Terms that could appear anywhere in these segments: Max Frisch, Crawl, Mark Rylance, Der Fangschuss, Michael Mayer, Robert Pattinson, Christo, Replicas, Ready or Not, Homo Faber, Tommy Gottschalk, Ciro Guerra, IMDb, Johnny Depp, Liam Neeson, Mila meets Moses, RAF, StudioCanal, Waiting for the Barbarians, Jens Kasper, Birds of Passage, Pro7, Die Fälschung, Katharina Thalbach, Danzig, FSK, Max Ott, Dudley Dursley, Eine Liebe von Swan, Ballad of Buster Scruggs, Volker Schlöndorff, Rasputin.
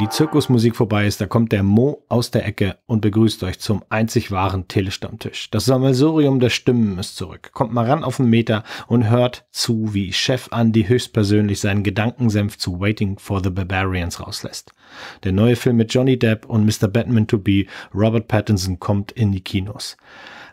die Zirkusmusik vorbei ist, da kommt der Mo aus der Ecke und begrüßt euch zum einzig wahren Telestammtisch. Das Sammelsurium der Stimmen ist zurück. Kommt mal ran auf den Meter und hört zu, wie Chef Andy höchstpersönlich seinen Gedankensenf zu Waiting for the Barbarians rauslässt. Der neue Film mit Johnny Depp und Mr. Batman to be, Robert Pattinson, kommt in die Kinos.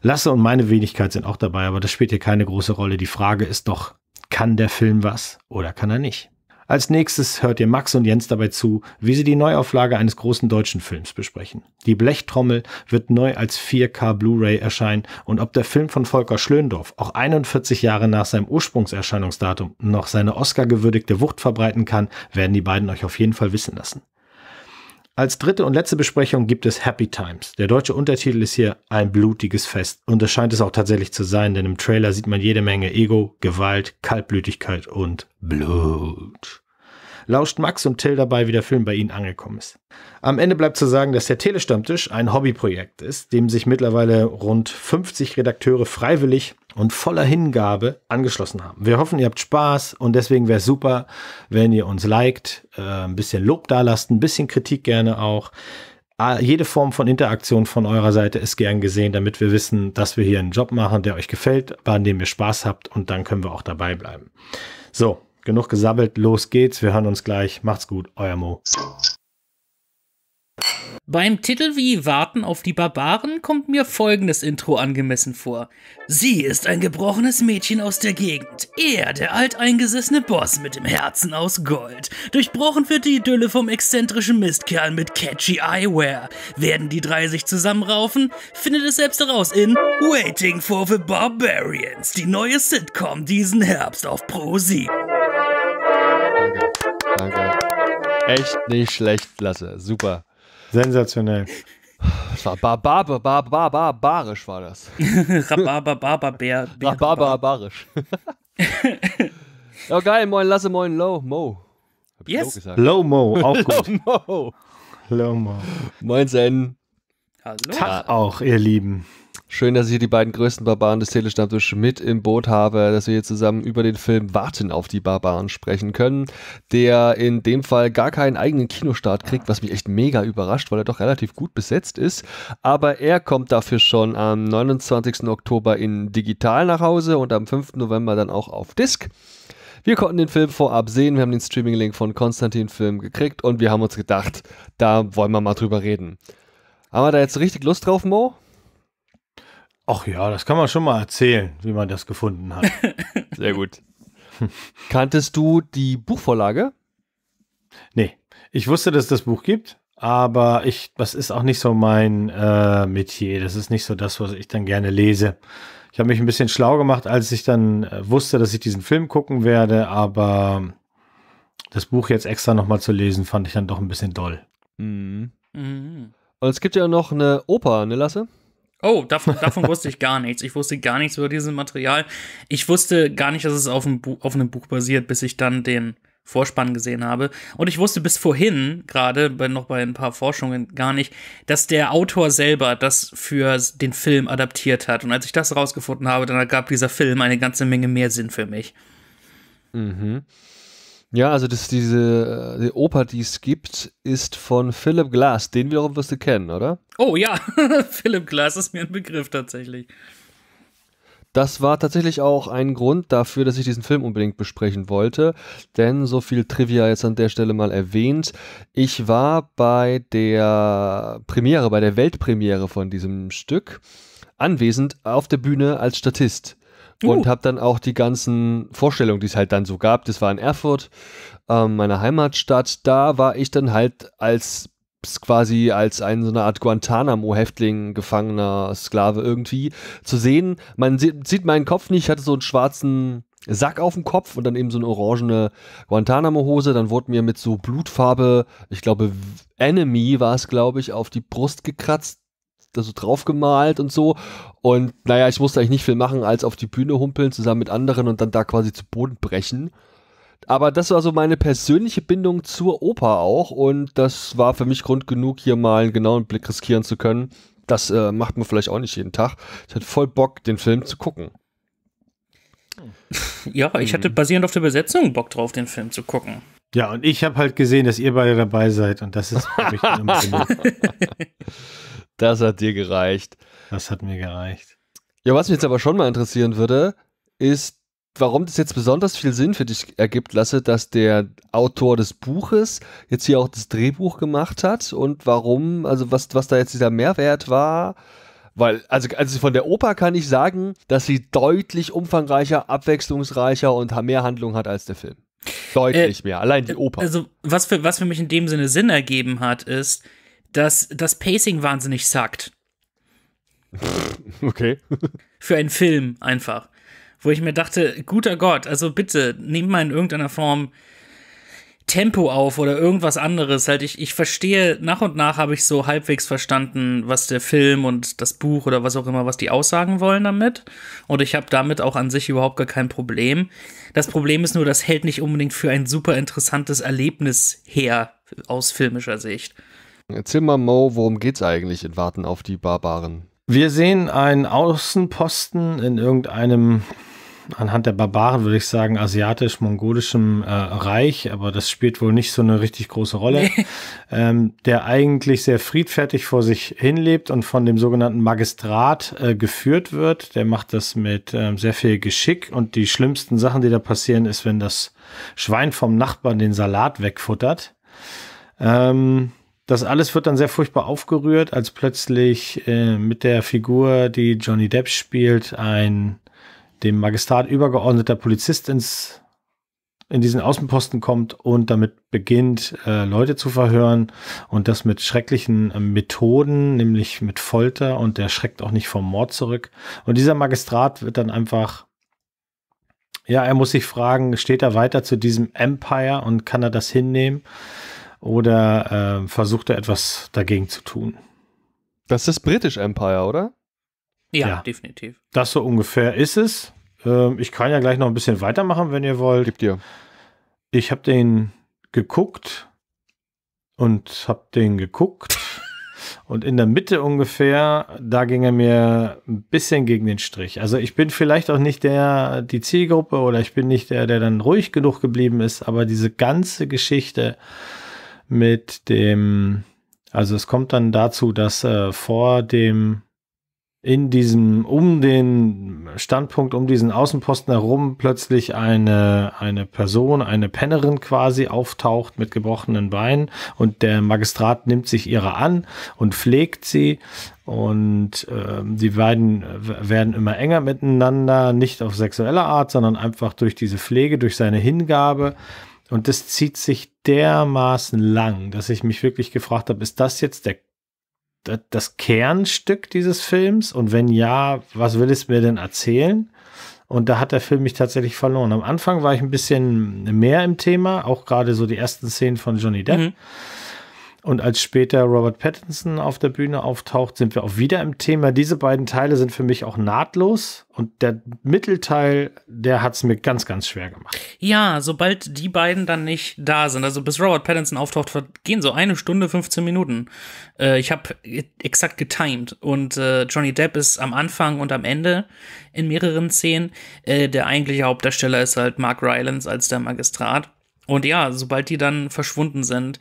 Lasse und meine Wenigkeit sind auch dabei, aber das spielt hier keine große Rolle. Die Frage ist doch, kann der Film was oder kann er nicht? Als nächstes hört ihr Max und Jens dabei zu, wie sie die Neuauflage eines großen deutschen Films besprechen. Die Blechtrommel wird neu als 4K Blu-ray erscheinen und ob der Film von Volker Schlöndorff auch 41 Jahre nach seinem Ursprungserscheinungsdatum noch seine Oscar-gewürdigte Wucht verbreiten kann, werden die beiden euch auf jeden Fall wissen lassen. Als dritte und letzte Besprechung gibt es Happy Times. Der deutsche Untertitel ist hier ein blutiges Fest. Und das scheint es auch tatsächlich zu sein, denn im Trailer sieht man jede Menge Ego, Gewalt, Kaltblütigkeit und Blut. Lauscht Max und Till dabei, wie der Film bei ihnen angekommen ist. Am Ende bleibt zu sagen, dass der Telestammtisch ein Hobbyprojekt ist, dem sich mittlerweile rund 50 Redakteure freiwillig und voller Hingabe angeschlossen haben. Wir hoffen, ihr habt Spaß und deswegen wäre es super, wenn ihr uns liked, ein bisschen Lob dalasst, ein bisschen Kritik gerne auch. Jede Form von Interaktion von eurer Seite ist gern gesehen, damit wir wissen, dass wir hier einen Job machen, der euch gefällt, an dem ihr Spaß habt und dann können wir auch dabei bleiben. So, genug gesabbelt, los geht's, wir hören uns gleich. Macht's gut, euer Mo. Beim Titel wie Warten auf die Barbaren kommt mir folgendes Intro angemessen vor. Sie ist ein gebrochenes Mädchen aus der Gegend. Er, der alteingesessene Boss mit dem Herzen aus Gold. Durchbrochen wird die Idylle vom exzentrischen Mistkerl mit catchy Eyewear. Werden die drei sich zusammenraufen? Findet es selbst heraus in Waiting for the Barbarians, die neue Sitcom diesen Herbst auf Pro7. Danke, danke. Echt nicht schlecht, Lasse. Super. Sensationell. Das war barbarisch war das. Rabarbarbarisch. Ja, geil, moin Lasse, moin Low Mo. Hab ich yes. Low gesagt. Low Mo, auch gut. Low Mo. Low Mo. Moin Sen. Hallo. Tag auch, ihr Lieben. Schön, dass ich hier die beiden größten Barbaren des Telestammtisch mit im Boot habe, dass wir hier zusammen über den Film Warten auf die Barbaren sprechen können, der in dem Fall gar keinen eigenen Kinostart kriegt, was mich echt mega überrascht, weil er doch relativ gut besetzt ist. Aber er kommt dafür schon am 29. Oktober in digital nach Hause und am 5. November dann auch auf Disc. Wir konnten den Film vorab sehen, wir haben den Streaming-Link von Constantin Film gekriegt und wir haben uns gedacht, da wollen wir mal drüber reden. Haben wir da jetzt richtig Lust drauf, Mo? Ach ja, das kann man schon mal erzählen, wie man das gefunden hat. Sehr gut. Kanntest du die Buchvorlage? Nee, ich wusste, dass es das Buch gibt, aber das ist auch nicht so mein Metier. Das ist nicht so das, was ich dann gerne lese. Ich habe mich ein bisschen schlau gemacht, als ich dann wusste, dass ich diesen Film gucken werde, aber das Buch jetzt extra nochmal zu lesen, fand ich dann doch ein bisschen doll. Mhm. Mhm. Und es gibt ja noch eine Oper, ne Lasse? Oh, davon wusste ich gar nichts. Ich wusste gar nichts über dieses Material. Ich wusste gar nicht, dass es auf einem Buch basiert, bis ich dann den Vorspann gesehen habe. Und ich wusste bis vorhin, gerade noch bei ein paar Forschungen, gar nicht, dass der Autor selber das für den Film adaptiert hat. Und als ich das rausgefunden habe, dann ergab dieser Film eine ganze Menge mehr Sinn für mich. Mhm. Ja, also die Oper, die es gibt, ist von Philip Glass. Den wiederum wirst du kennen, oder? Oh ja, Philip Glass ist mir ein Begriff tatsächlich. Das war tatsächlich auch ein Grund dafür, dass ich diesen Film unbedingt besprechen wollte, denn so viel Trivia jetzt an der Stelle mal erwähnt. Ich war bei der Premiere, bei der Weltpremiere von diesem Stück anwesend auf der Bühne als Statist. Und habe dann auch die ganzen Vorstellungen, die es halt dann so gab, das war in Erfurt, meiner Heimatstadt, da war ich dann halt quasi als so eine Art Guantanamo-Häftling, Gefangener, Sklave irgendwie zu sehen. Man sieht meinen Kopf nicht, ich hatte so einen schwarzen Sack auf dem Kopf und dann eben so eine orangene Guantanamo-Hose. Dann wurde mir mit so Blutfarbe, ich glaube Enemy war es, glaube ich, auf die Brust gekratzt. Da so drauf gemalt und so. Und naja, ich musste eigentlich nicht viel machen, als auf die Bühne humpeln, zusammen mit anderen und dann da quasi zu Boden brechen. Aber das war so meine persönliche Bindung zur Oper auch. Und das war für mich Grund genug, hier mal einen genauen Blick riskieren zu können. Das macht man vielleicht auch nicht jeden Tag. Ich hatte voll Bock, den Film zu gucken. Ja, ich hatte basierend auf der Besetzung Bock drauf, den Film zu gucken. Ja, und ich habe halt gesehen, dass ihr beide dabei seid und das ist für mich immer genug. Das hat dir gereicht. Das hat mir gereicht. Ja, was mich jetzt aber schon mal interessieren würde, ist, warum das jetzt besonders viel Sinn für dich ergibt, Lasse, dass der Autor des Buches jetzt hier auch das Drehbuch gemacht hat und warum, also was da jetzt dieser Mehrwert war, weil, also von der Oper kann ich sagen, dass sie deutlich umfangreicher, abwechslungsreicher und mehr Handlung hat als der Film. Deutlich mehr, allein die Oper. Also was für mich in dem Sinne Sinn ergeben hat, ist, dass das Pacing wahnsinnig sackt. Okay. Für einen Film einfach. Wo ich mir dachte, guter Gott, also bitte, nehmt mal in irgendeiner Form Tempo auf oder irgendwas anderes. Halt, ich verstehe, nach und nach habe ich so halbwegs verstanden, was der Film und das Buch oder was auch immer, was die aussagen wollen damit. Und ich habe damit auch an sich überhaupt gar kein Problem. Das Problem ist nur, das hält nicht unbedingt für ein super interessantes Erlebnis her, aus filmischer Sicht. Erzähl mal, Mo, worum geht's eigentlich in Warten auf die Barbaren? Wir sehen einen Außenposten in irgendeinem, anhand der Barbaren würde ich sagen, asiatisch-mongolischem Reich, aber das spielt wohl nicht so eine richtig große Rolle, der eigentlich sehr friedfertig vor sich hinlebt und von dem sogenannten Magistrat geführt wird. Der macht das mit sehr viel Geschick und die schlimmsten Sachen, die da passieren, ist, wenn das Schwein vom Nachbarn den Salat wegfuttert. Das alles wird dann sehr furchtbar aufgerührt, als plötzlich mit der Figur, die Johnny Depp spielt, ein dem Magistrat übergeordneter Polizist in diesen Außenposten kommt und damit beginnt, Leute zu verhören und das mit schrecklichen Methoden, nämlich mit Folter, und der schreckt auch nicht vom Mord zurück. Und dieser Magistrat wird dann einfach, ja, er muss sich fragen, steht er weiter zu diesem Empire und kann er das hinnehmen? Oder versucht er etwas dagegen zu tun? Das ist das British Empire, oder? Ja, definitiv. Das so ungefähr ist es. Ich kann ja gleich noch ein bisschen weitermachen, wenn ihr wollt. Gib dir. Ich habe den geguckt und und in der Mitte ungefähr, da ging er mir ein bisschen gegen den Strich. Also ich bin vielleicht auch nicht die Zielgruppe oder ich bin nicht der dann ruhig genug geblieben ist, aber diese ganze Geschichte mit dem, also es kommt dann dazu, dass um diesen Außenposten herum plötzlich eine Person, eine Pennerin quasi auftaucht mit gebrochenen Beinen und der Magistrat nimmt sich ihrer an und pflegt sie und die beiden werden immer enger miteinander, nicht auf sexuelle Art, sondern einfach durch diese Pflege, durch seine Hingabe. Und das zieht sich dermaßen lang, dass ich mich wirklich gefragt habe, ist das jetzt das Kernstück dieses Films? Und wenn ja, was will es mir denn erzählen? Und da hat der Film mich tatsächlich verloren. Am Anfang war ich ein bisschen mehr im Thema, auch gerade so die ersten Szenen von Johnny Depp. Mhm. Und als später Robert Pattinson auf der Bühne auftaucht, sind wir auch wieder im Thema. Diese beiden Teile sind für mich auch nahtlos. Und der Mittelteil, der hat es mir ganz, ganz schwer gemacht. Ja, sobald die beiden dann nicht da sind, also bis Robert Pattinson auftaucht, vergehen so 1 Stunde, 15 Minuten. Ich habe exakt getimed. Und Johnny Depp ist am Anfang und am Ende in mehreren Szenen. Der eigentliche Hauptdarsteller ist halt Mark Rylance als der Magistrat. Und ja, sobald die dann verschwunden sind,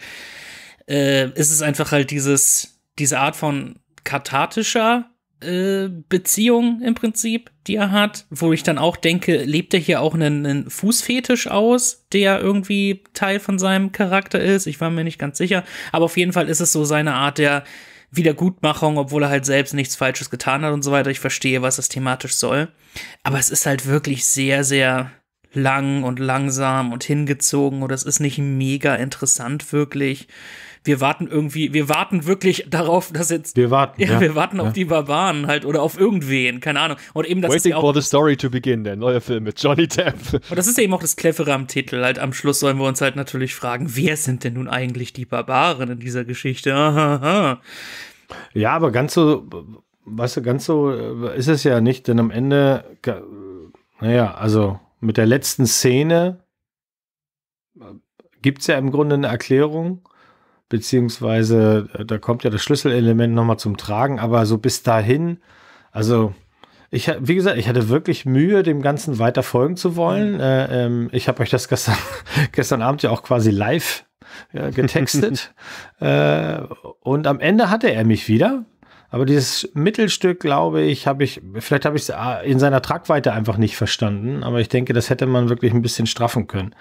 ist es einfach halt diese Art von kathartischer Beziehung im Prinzip, die er hat, wo ich dann auch denke, lebt er hier auch einen Fußfetisch aus, der irgendwie Teil von seinem Charakter ist? Ich war mir nicht ganz sicher, aber auf jeden Fall ist es so seine Art der Wiedergutmachung, obwohl er halt selbst nichts Falsches getan hat und so weiter. Ich verstehe, was das thematisch soll, aber es ist halt wirklich sehr, sehr lang und langsam und hingezogen und das ist nicht mega interessant wirklich. Wir warten wirklich darauf, dass jetzt... Wir warten auf die Barbaren halt oder auf irgendwen, keine Ahnung. Und eben, das Waiting ist ja auch, for the Story to Begin, der neue Film mit Johnny Depp. Und das ist eben auch das Clevere am Titel. Halt am Schluss sollen wir uns halt natürlich fragen, wer sind denn nun eigentlich die Barbaren in dieser Geschichte? Ja, aber ganz so, weißt du, ganz so ist es ja nicht, denn am Ende, naja, also... Mit der letzten Szene gibt es ja im Grunde eine Erklärung, beziehungsweise da kommt ja das Schlüsselelement nochmal zum Tragen, aber so bis dahin, also Wie gesagt, ich hatte wirklich Mühe, dem Ganzen weiter folgen zu wollen. Ich habe euch das gestern Abend ja auch quasi live getextet. Und am Ende hatte er mich wieder. Aber dieses Mittelstück, glaube ich, vielleicht habe ich es in seiner Tragweite einfach nicht verstanden. Aber ich denke, das hätte man wirklich ein bisschen straffen können.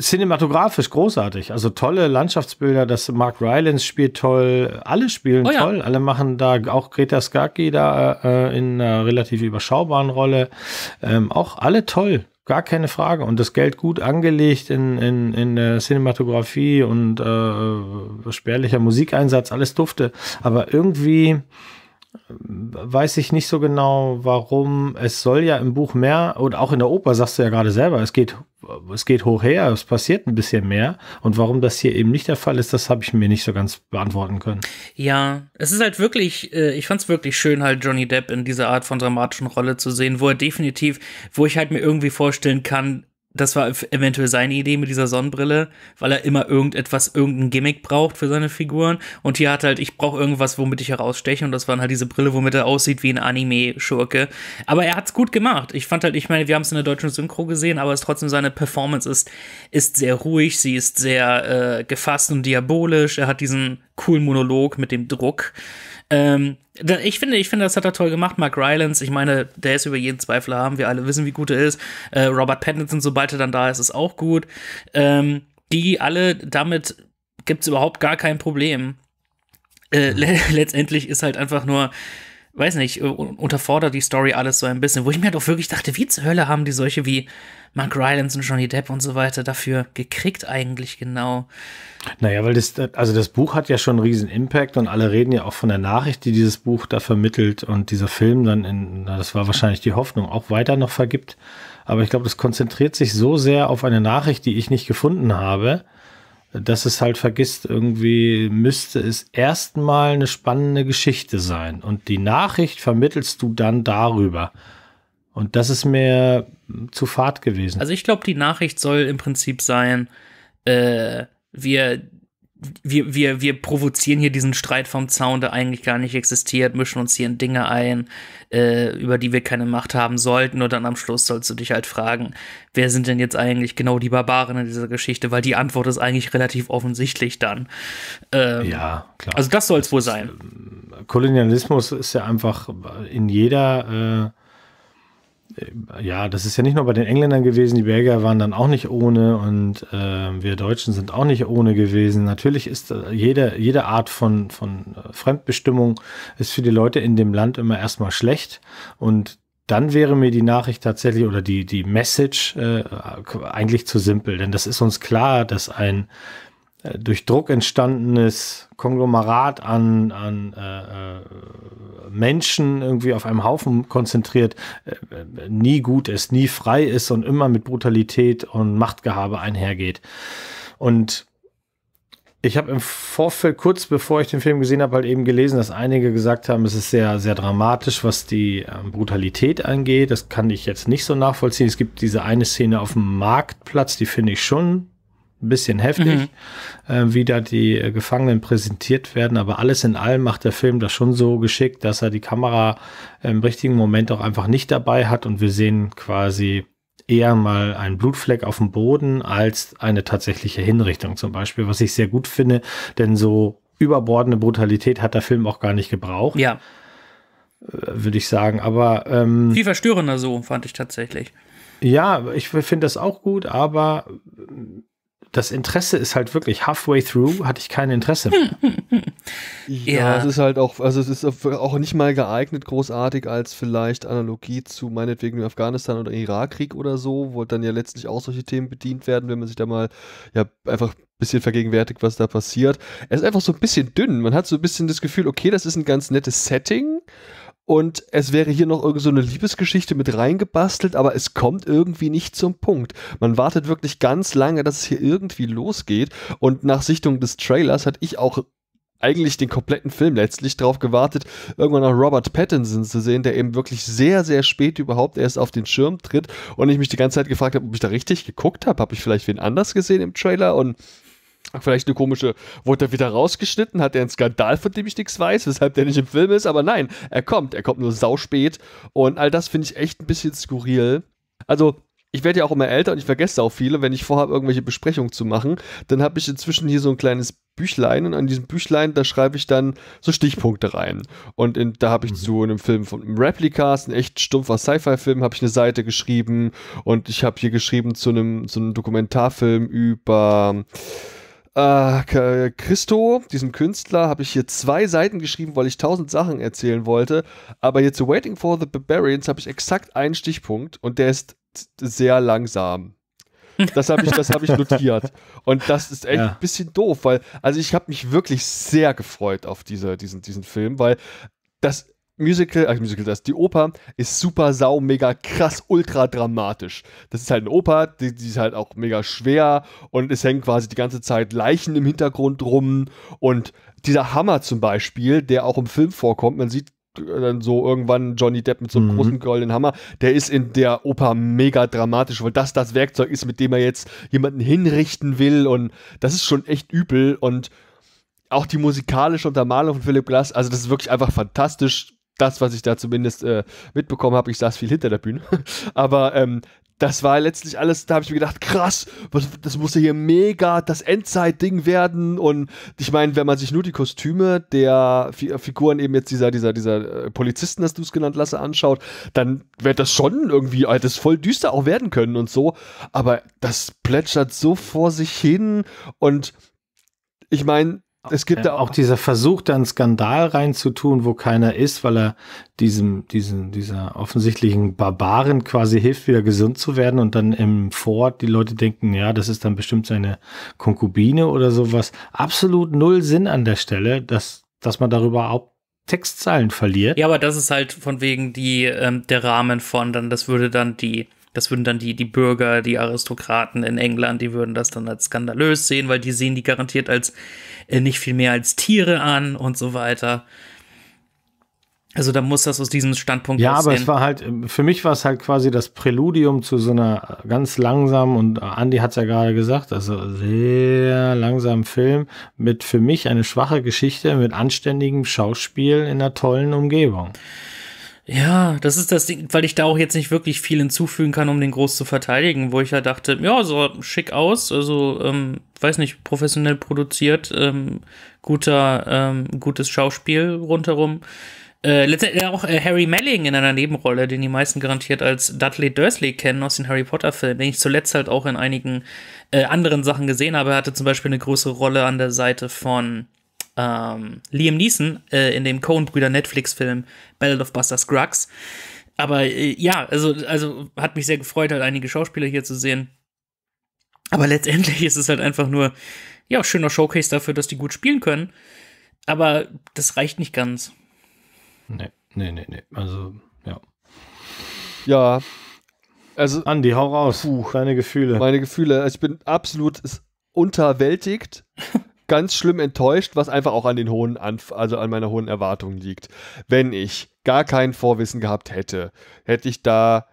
Cinematografisch großartig. Also tolle Landschaftsbilder. Das Mark Rylance spielt toll. Alle spielen toll. Alle machen da, auch Greta Scacchi da in einer relativ überschaubaren Rolle. Auch alle toll. Gar keine Frage. Und das Geld gut angelegt in der Cinematografie und spärlicher Musikeinsatz. Alles dufte. Aber irgendwie weiß ich nicht so genau, warum. Es soll ja im Buch mehr, und auch in der Oper sagst du ja gerade selber, es geht hoch her, es passiert ein bisschen mehr, und warum das hier eben nicht der Fall ist, das habe ich mir nicht so ganz beantworten können. Ja, es ist halt wirklich, ich fand es wirklich schön, halt Johnny Depp in dieser Art von dramatischen Rolle zu sehen, wo er definitiv, wo ich halt mir irgendwie vorstellen kann, das war eventuell seine Idee mit dieser Sonnenbrille, weil er immer irgendein Gimmick braucht für seine Figuren. Und hier hat er halt, ich brauche irgendwas, womit ich heraussteche. Und das war halt diese Brille, womit er aussieht wie ein Anime-Schurke. Aber er hat es gut gemacht. Ich fand halt, ich meine, wir haben es in der deutschen Synchro gesehen, aber es trotzdem, seine Performance ist sehr ruhig, sie ist sehr gefasst und diabolisch. Er hat diesen coolen Monolog mit dem Druck. Ich finde, das hat er toll gemacht, Mark Rylance. Ich meine, der ist über jeden Zweifel haben. Wir alle wissen, wie gut er ist. Robert Pattinson, sobald er dann da ist, ist auch gut. Die alle, damit gibt es überhaupt gar kein Problem. Letztendlich ist halt einfach nur, weiß nicht, unterfordert die Story alles so ein bisschen. Wo ich mir halt auch wirklich dachte, wie zur Hölle haben die solche wie Mark Rylance und Johnny Depp und so weiter dafür gekriegt eigentlich genau? Naja, weil das Buch hat ja schon einen riesen Impact, und alle reden ja auch von der Nachricht, die dieses Buch da vermittelt und dieser Film dann, das war wahrscheinlich die Hoffnung, auch weiter noch vergibt. Aber ich glaube, das konzentriert sich so sehr auf eine Nachricht, die ich nicht gefunden habe, dass es halt vergisst, irgendwie müsste es erstmal eine spannende Geschichte sein. Und die Nachricht vermittelst du dann darüber. Und das ist mir zu fad gewesen. Also ich glaube, die Nachricht soll im Prinzip sein, wir provozieren hier diesen Streit vom Zaun, der eigentlich gar nicht existiert, mischen uns hier in Dinge ein, über die wir keine Macht haben sollten, und dann am Schluss sollst du dich halt fragen, wer sind denn jetzt eigentlich genau die Barbaren in dieser Geschichte, weil die Antwort ist eigentlich relativ offensichtlich dann. Ja, klar. Also das soll es wohl sein. Kolonialismus ist ja einfach in jeder ja, das ist ja nicht nur bei den Engländern gewesen, die Belgier waren dann auch nicht ohne, und wir Deutschen sind auch nicht ohne gewesen. Natürlich ist jede Art von Fremdbestimmung ist für die Leute in dem Land immer erstmal schlecht, und dann wäre mir die Nachricht tatsächlich oder die Message eigentlich zu simpel, denn das ist uns klar, dass ein durch Druck entstandenes Konglomerat an Menschen irgendwie auf einem Haufen konzentriert, nie gut ist, nie frei ist und immer mit Brutalität und Machtgehabe einhergeht. Und ich habe im Vorfeld, kurz bevor ich den Film gesehen habe, halt eben gelesen, dass einige gesagt haben, es ist sehr, sehr dramatisch, was die Brutalität angeht. Das kann ich jetzt nicht so nachvollziehen. Es gibt diese eine Szene auf dem Marktplatz, die finde ich schon ein bisschen heftig, wie da die Gefangenen präsentiert werden, aber alles in allem macht der Film das schon so geschickt, dass er die Kamera im richtigen Moment auch einfach nicht dabei hat, und wir sehen quasi eher mal einen Blutfleck auf dem Boden als eine tatsächliche Hinrichtung zum Beispiel, was ich sehr gut finde, denn so überbordende Brutalität hat der Film auch gar nicht gebraucht, ja, würde ich sagen, aber viel verstörender so, fand ich tatsächlich. Ja, ich finde das auch gut, aber das Interesse ist halt wirklich halfway through, hatte ich kein Interesse mehr. Ja, es ist halt auch, also es ist auch nicht mal geeignet, großartig als vielleicht Analogie zu meinetwegen Afghanistan oder Irakkrieg oder so, wo dann ja letztlich auch solche Themen bedient werden, wenn man sich da mal ja einfach bisschen vergegenwärtigt, was da passiert. Es ist einfach so ein bisschen dünn. Man hat so ein bisschen das Gefühl, okay, das ist ein ganz nettes Setting. Und es wäre hier noch irgend so eine Liebesgeschichte mit reingebastelt, aber es kommt irgendwie nicht zum Punkt. Man wartet wirklich ganz lange, dass es hier irgendwie losgeht. Und nach Sichtung des Trailers hatte ich auch eigentlich den kompletten Film letztlich drauf gewartet, irgendwann auch Robert Pattinson zu sehen, der eben wirklich sehr, sehr spät überhaupt erst auf den Schirm tritt. Und ich mich die ganze Zeit gefragt habe, ob ich da richtig geguckt habe. Habe ich vielleicht wen anders gesehen im Trailer? Und Vielleicht eine komische, wurde er wieder rausgeschnitten, hat er einen Skandal, von dem ich nichts weiß, weshalb der nicht im Film ist, aber nein, er kommt nur sauspät und all das finde ich echt ein bisschen skurril. Also, ich werde ja auch immer älter und ich vergesse auch viele, wenn ich vorhabe, irgendwelche Besprechungen zu machen, dann habe ich inzwischen hier so ein kleines Büchlein und an diesem Büchlein, da schreibe ich dann so Stichpunkte rein. Und da habe ich zu einem Film von einem Replicas, ein echt stumpfer Sci-Fi-Film, habe ich eine Seite geschrieben und ich habe hier geschrieben zu einem Dokumentarfilm über Christo, diesem Künstler, habe ich hier 2 Seiten geschrieben, weil ich 1000 Sachen erzählen wollte, aber hier zu Waiting for the Barbarians habe ich exakt einen Stichpunkt und der ist sehr langsam. Das hab ich notiert. Und das ist echt ein bisschen doof, weil, also ich habe mich wirklich sehr gefreut auf diesen Film, weil das die Oper ist super, sau, mega krass, ultra dramatisch. Das ist halt eine Oper, die ist halt auch mega schwer und es hängen quasi die ganze Zeit Leichen im Hintergrund rum und dieser Hammer zum Beispiel, der auch im Film vorkommt, man sieht dann so irgendwann Johnny Depp mit so einem großen goldenen Hammer, der ist in der Oper mega dramatisch, weil das Werkzeug ist, mit dem er jetzt jemanden hinrichten will und das ist schon echt übel und auch die musikalische Untermalung von Philip Glass, also das ist wirklich einfach fantastisch. Das, was ich da zumindest mitbekommen habe, ich saß viel hinter der Bühne, aber das war letztlich alles, da habe ich mir gedacht, krass, das muss ja hier mega das Endzeit-Ding werden und ich meine, wenn man sich nur die Kostüme der Figuren eben jetzt dieser Polizisten, das du es genannt hast, anschaut, dann wird das schon irgendwie alles voll düster auch werden können und so, aber das plätschert so vor sich hin und ich meine, es gibt da auch dieser Versuch, da einen Skandal reinzutun, wo keiner ist, weil er dieser offensichtlichen Barbaren quasi hilft, wieder gesund zu werden und dann im Vorort die Leute denken, ja, das ist dann bestimmt seine Konkubine oder sowas. Absolut null Sinn an der Stelle, dass man darüber auch Textzeilen verliert. Ja, aber das ist halt von wegen der Rahmen von, das würden dann die Bürger, die Aristokraten in England, die würden das dann als skandalös sehen, weil die sehen die garantiert als nicht viel mehr als Tiere an und so weiter. Also da muss das aus diesem Standpunkt aussehen. Ja, aber es war halt, für mich war es halt quasi das Präludium zu so einer ganz langsamen, und Andi hat es ja gerade gesagt, also sehr langsamen Film mit für mich eine schwache Geschichte mit anständigem Schauspiel in einer tollen Umgebung. Ja, das ist das Ding, weil ich da auch jetzt nicht wirklich viel hinzufügen kann, um den groß zu verteidigen, wo ich ja dachte, ja, so schick aus, also, weiß nicht, professionell produziert, gutes Schauspiel rundherum. Letztendlich auch Harry Melling in einer Nebenrolle, den die meisten garantiert als Dudley Dursley kennen aus den Harry Potter-Filmen, den ich zuletzt halt auch in einigen anderen Sachen gesehen habe. Er hatte zum Beispiel eine größere Rolle an der Seite von Liam Neeson in dem Coen-Brüder-Netflix-Film Ballad of Buster Scruggs. Aber ja, also hat mich sehr gefreut, halt einige Schauspieler hier zu sehen. Aber letztendlich ist es halt einfach nur, ja, schöner Showcase dafür, dass die gut spielen können. Aber das reicht nicht ganz. Nee. Also, ja. Ja. Also, Andi, hau raus. Deine Gefühle. Meine Gefühle. Ich bin absolut unterwältigt. Ganz schlimm enttäuscht, was einfach auch an den hohen an meiner hohen Erwartung liegt. Wenn ich gar kein Vorwissen gehabt hätte, hätte ich da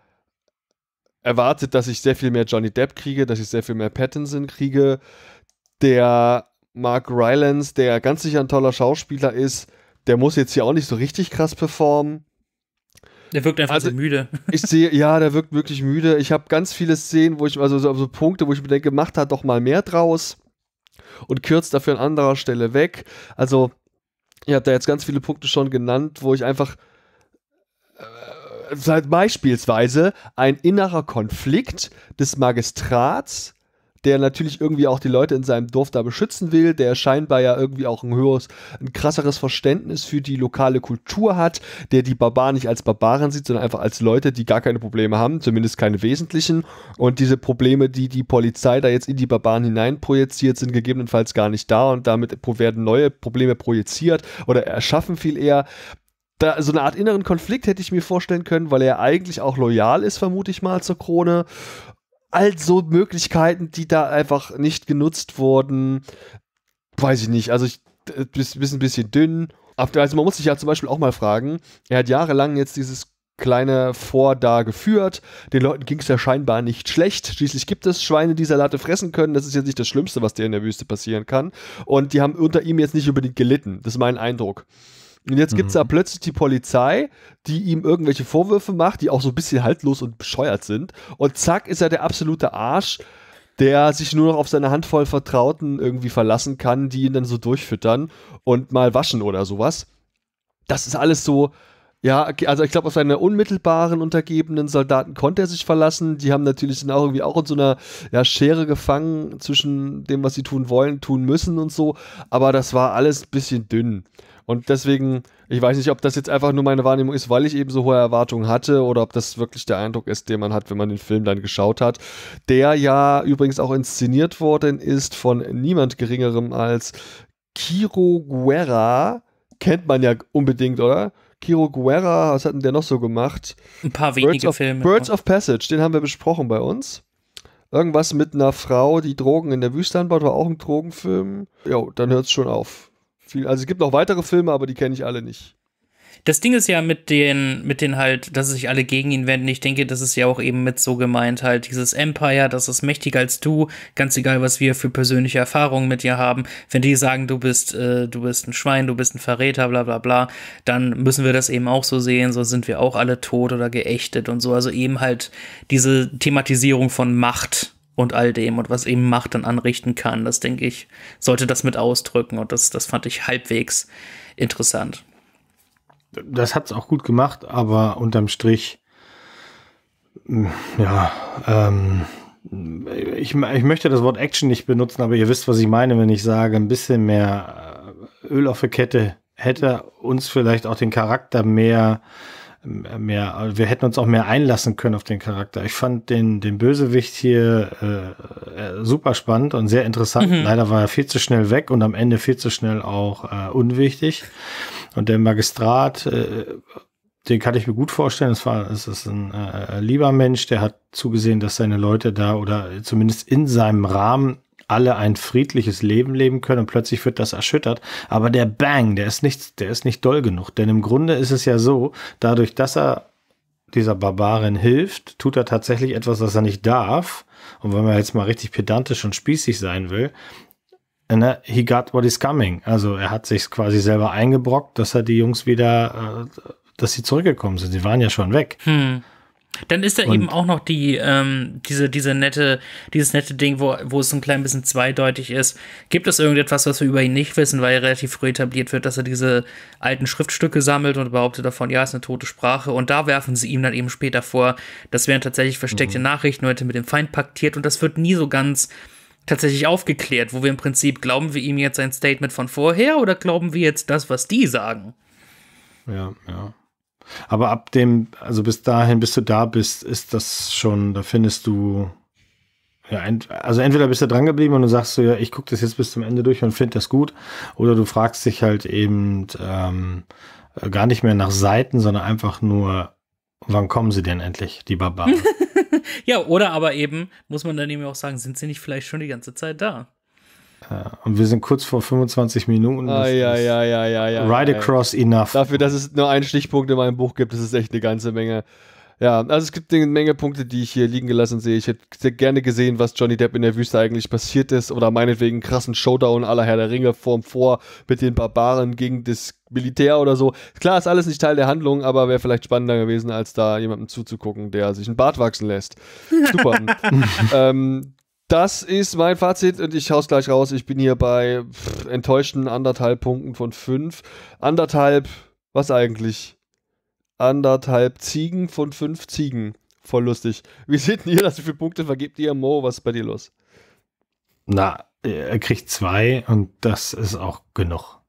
erwartet, dass ich sehr viel mehr Johnny Depp kriege, dass ich sehr viel mehr Pattinson kriege. Der Mark Rylance, der ganz sicher ein toller Schauspieler ist, der muss jetzt hier auch nicht so richtig krass performen. Der wirkt einfach so müde. Ich sehe, ja, der wirkt wirklich müde. Ich habe ganz viele Szenen, wo ich, also so Punkte, wo ich mir denke, macht halt doch mal mehr draus. Und kürzt dafür an anderer Stelle weg. Also, ihr habt da jetzt ganz viele Punkte schon genannt, wo ich einfach beispielsweise ein innerer Konflikt des Magistrats, der natürlich irgendwie auch die Leute in seinem Dorf da beschützen will, der scheinbar ja irgendwie auch ein krasseres Verständnis für die lokale Kultur hat, der die Barbaren nicht als Barbaren sieht, sondern einfach als Leute, die gar keine Probleme haben, zumindest keine wesentlichen. Und diese Probleme, die die Polizei da jetzt in die Barbaren hineinprojiziert, sind gegebenenfalls gar nicht da und damit werden neue Probleme projiziert oder erschaffen viel eher. Da, so eine Art inneren Konflikt hätte ich mir vorstellen können, weil er eigentlich auch loyal ist, vermute ich mal, zur Krone. Also Möglichkeiten, die da einfach nicht genutzt wurden, weiß ich nicht. Also ein bisschen dünn. Also man muss sich ja zum Beispiel auch mal fragen, er hat jahrelang jetzt dieses kleine Vor da geführt. Den Leuten ging es ja scheinbar nicht schlecht. Schließlich gibt es Schweine, die Salate fressen können. Das ist jetzt nicht das Schlimmste, was dir in der Wüste passieren kann. Und die haben unter ihm jetzt nicht unbedingt gelitten. Das ist mein Eindruck. Und jetzt gibt es da plötzlich die Polizei, die ihm irgendwelche Vorwürfe macht, die auch so ein bisschen haltlos und bescheuert sind. Und zack, ist er der absolute Arsch, der sich nur noch auf seine Handvoll Vertrauten irgendwie verlassen kann, die ihn dann so durchfüttern und mal waschen oder sowas. Das ist alles so, ja, also ich glaube, auf seine unmittelbaren untergebenen Soldaten konnte er sich verlassen. Die haben natürlich dann auch irgendwie auch in so einer Schere gefangen zwischen dem, was sie tun wollen, tun müssen und so. Aber das war alles ein bisschen dünn. Und deswegen, ich weiß nicht, ob das jetzt einfach nur meine Wahrnehmung ist, weil ich eben so hohe Erwartungen hatte oder ob das wirklich der Eindruck ist, den man hat, wenn man den Film dann geschaut hat. Der ja übrigens auch inszeniert worden ist von niemand Geringerem als Ciro Guerra. Kennt man ja unbedingt, oder? Ciro Guerra, was hat denn der noch so gemacht? Ein paar wenige Filme. Birds of Passage, den haben wir besprochen bei uns. Irgendwas mit einer Frau, die Drogen in der Wüste anbaut, war auch ein Drogenfilm. Jo, dann hört es schon auf. Also es gibt noch weitere Filme, aber die kenne ich alle nicht. Das Ding ist ja mit den halt, dass sich alle gegen ihn wenden. Ich denke, das ist ja auch eben mit so gemeint halt, dieses Empire, das ist mächtiger als du, ganz egal, was wir für persönliche Erfahrungen mit dir haben. Wenn die sagen, du bist ein Schwein, du bist ein Verräter, bla bla bla, dann müssen wir das eben auch so sehen, sonst sind wir auch alle tot oder geächtet und so. Also eben halt diese Thematisierung von Macht und all dem und was eben Macht dann anrichten kann, das denke ich, sollte das mit ausdrücken und das fand ich halbwegs interessant. Das hat es auch gut gemacht, aber unterm Strich, ja, ich möchte das Wort Action nicht benutzen, aber ihr wisst, was ich meine, wenn ich sage, ein bisschen mehr Öl auf der Kette hätte uns vielleicht auch den Charakter wir hätten uns auch mehr einlassen können auf den Charakter. Ich fand den Bösewicht hier super spannend und sehr interessant. Mhm. Leider war er viel zu schnell weg und am Ende viel zu schnell auch unwichtig. Und der Magistrat, den kann ich mir gut vorstellen. Es ist ein lieber Mensch, der hat zugesehen, dass seine Leute da oder zumindest in seinem Rahmen alle ein friedliches Leben leben können und plötzlich wird das erschüttert. Aber der Bang, der ist nicht doll genug. Denn im Grunde ist es ja so, dadurch, dass er dieser Barbarin hilft, tut er tatsächlich etwas, was er nicht darf. Und wenn man jetzt mal richtig pedantisch und spießig sein will, he got what is coming. Also er hat sich quasi selber eingebrockt, dass er die Jungs wieder, dass sie zurückgekommen sind. Sie waren ja schon weg. Hm. Dann ist da eben auch noch dieses nette Ding, wo es so ein klein bisschen zweideutig ist. Gibt es irgendetwas, was wir über ihn nicht wissen, weil relativ früh etabliert wird, dass er diese alten Schriftstücke sammelt und behauptet davon, ja, ist eine tote Sprache. Und da werfen sie ihm dann eben später vor, das wären tatsächlich versteckte Nachrichten, Leute mit dem Feind paktiert. Und das wird nie so ganz tatsächlich aufgeklärt, wo wir im Prinzip, glauben wir ihm jetzt ein Statement von vorher oder glauben wir jetzt das, was die sagen? Ja, ja. Aber bis du da bist, ist das schon, da findest du, ja, also entweder bist du dran geblieben und du sagst so, ja, ich gucke das jetzt bis zum Ende durch und finde das gut, oder du fragst dich halt eben gar nicht mehr nach Seiten, sondern einfach nur, wann kommen sie denn endlich, die Barbaren? Ja, oder aber eben, muss man dann eben auch sagen, sind sie nicht vielleicht schon die ganze Zeit da? Und wir sind kurz vor 25 Minuten. Right across enough. Dafür, dass es nur einen Stichpunkt in meinem Buch gibt, das ist echt eine ganze Menge. Ja, also es gibt eine Menge Punkte, die ich hier liegen gelassen sehe. Ich hätte gerne gesehen, was Johnny Depp in der Wüste eigentlich passiert ist oder meinetwegen einen krassen Showdown à la Herr der Ringe mit den Barbaren gegen das Militär oder so. Klar, ist alles nicht Teil der Handlung, aber wäre vielleicht spannender gewesen, als da jemandem zuzugucken, der sich einen Bart wachsen lässt. Super. Das ist mein Fazit und ich hau's gleich raus. Ich bin hier bei enttäuschten 1,5 Punkten von 5. 1,5, was eigentlich? 1,5 Ziegen von 5 Ziegen. Voll lustig. Wie seht ihr das? Wie viele Punkte vergebt ihr? Mo, was ist bei dir los? Na, er kriegt 2 und das ist auch genug.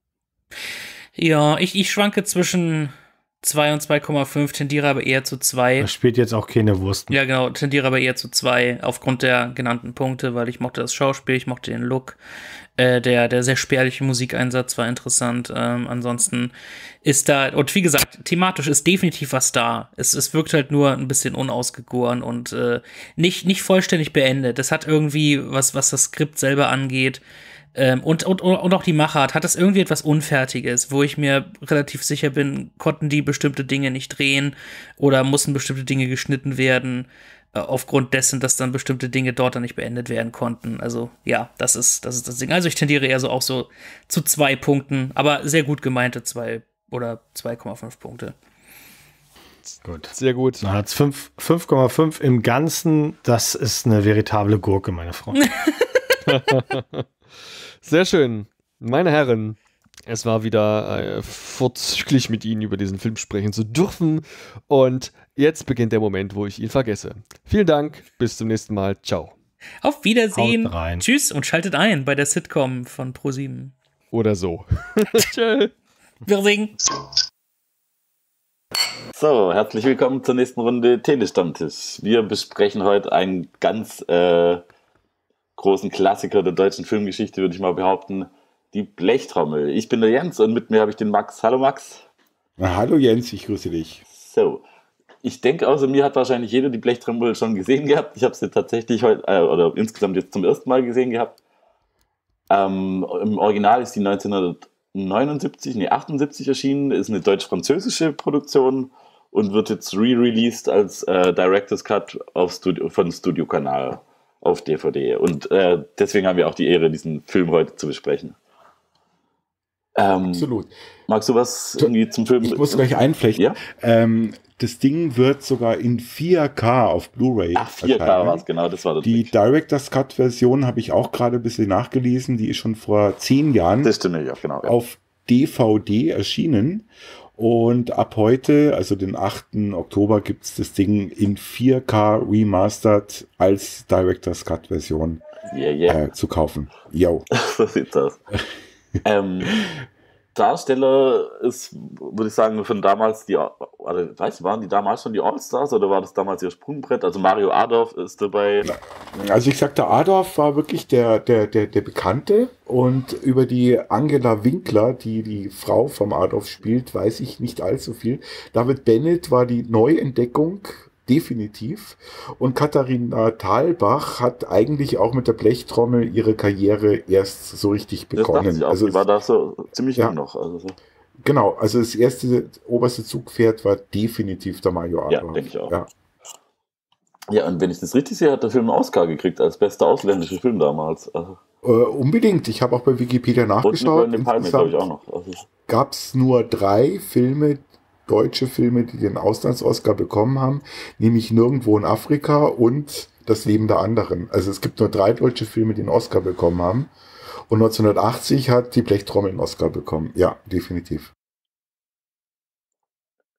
Ja, ich schwanke zwischen 2 und 2,5, tendiere aber eher zu 2. Das spielt jetzt auch keine Wurst mehr. Ja, genau, tendiere aber eher zu 2 aufgrund der genannten Punkte, weil ich mochte das Schauspiel, ich mochte den Look. Der sehr spärliche Musikeinsatz war interessant. Ansonsten ist da, und wie gesagt, thematisch ist definitiv was da. Es wirkt halt nur ein bisschen unausgegoren und nicht vollständig beendet. Das hat irgendwie was das Skript selber angeht, Und auch die Machart hat das irgendwie etwas Unfertiges, wo ich mir relativ sicher bin, konnten die bestimmte Dinge nicht drehen oder mussten bestimmte Dinge geschnitten werden, aufgrund dessen, dass dann bestimmte Dinge dort dann nicht beendet werden konnten. Also ja, das ist das Ding. Also ich tendiere eher so auch so zu 2 Punkten, aber sehr gut gemeinte 2 oder 2,5 Punkte. Gut. Sehr gut. Dann hat es 5,5 im Ganzen. Das ist eine veritable Gurke, meine Frau. Sehr schön. Meine Herren, es war wieder vorzüglich, mit Ihnen über diesen Film sprechen zu dürfen. Und jetzt beginnt der Moment, wo ich ihn vergesse. Vielen Dank, bis zum nächsten Mal. Ciao. Auf Wiedersehen. Tschüss und schaltet ein bei der Sitcom von Pro7. Oder so. Tschö. Wir singen. So, herzlich willkommen zur nächsten Runde Telestammtisch. Wir besprechen heute einen ganz großen Klassiker der deutschen Filmgeschichte, würde ich mal behaupten, Die Blechtrommel. Ich bin der Jens und mit mir habe ich den Max. Hallo Max. Na, hallo Jens, ich grüße dich. So, ich denke, außer mir hat wahrscheinlich jeder Die Blechtrommel schon gesehen gehabt. Ich habe sie tatsächlich heute, oder insgesamt jetzt zum ersten Mal gesehen gehabt. Im Original ist die 1978 erschienen, ist eine deutsch-französische Produktion und wird jetzt re-released als Director's Cut von StudioCanal auf DVD. Und deswegen haben wir auch die Ehre, diesen Film heute zu besprechen. Absolut. Magst du was irgendwie zum Film? Ich muss gleich einflechten. Ja? Das Ding wird sogar in 4K auf Blu-ray. Ach, 4K war es, genau, das war das. Die Director's Cut-Version habe ich auch gerade ein bisschen nachgelesen, die ist schon vor 10 Jahren auf DVD erschienen. Und ab heute, also den 8. Oktober, gibt es das Ding in 4K remastered als Director's Cut-Version zu kaufen. Yo. So sieht's aus. Darsteller ist, würde ich sagen, von damals die, also, weiß ich, waren die damals schon die Allstars oder war das damals ihr Sprungbrett? Also Mario Adorf ist dabei. Also ich sagte, Adorf war wirklich der Bekannte, und über die Angela Winkler, die die Frau vom Adorf spielt, weiß ich nicht allzu viel. David Bennent war die Neuentdeckung, definitiv. Und Katharina Thalbach hat eigentlich auch mit der Blechtrommel ihre Karriere erst so richtig begonnen. Die also war da so ziemlich jung noch. Also so. Genau, also das oberste Zugpferd war definitiv der Mario Adorf. Ja, denke ich auch. Ja. Ja, und wenn ich das richtig sehe, hat der Film einen Oscar gekriegt als bester ausländischer Film damals. Also. Unbedingt. Ich habe auch bei Wikipedia nachgeschaut. Und Palme, glaube ich, auch noch. Also. Gab es nur 3 Filme, deutsche Filme, die den Auslands-Oscar bekommen haben, nämlich Nirgendwo in Afrika und Das Leben der anderen. Also es gibt nur 3 deutsche Filme, die den Oscar bekommen haben. Und 1980 hat Die Blechtrommel einen Oscar bekommen. Ja, definitiv.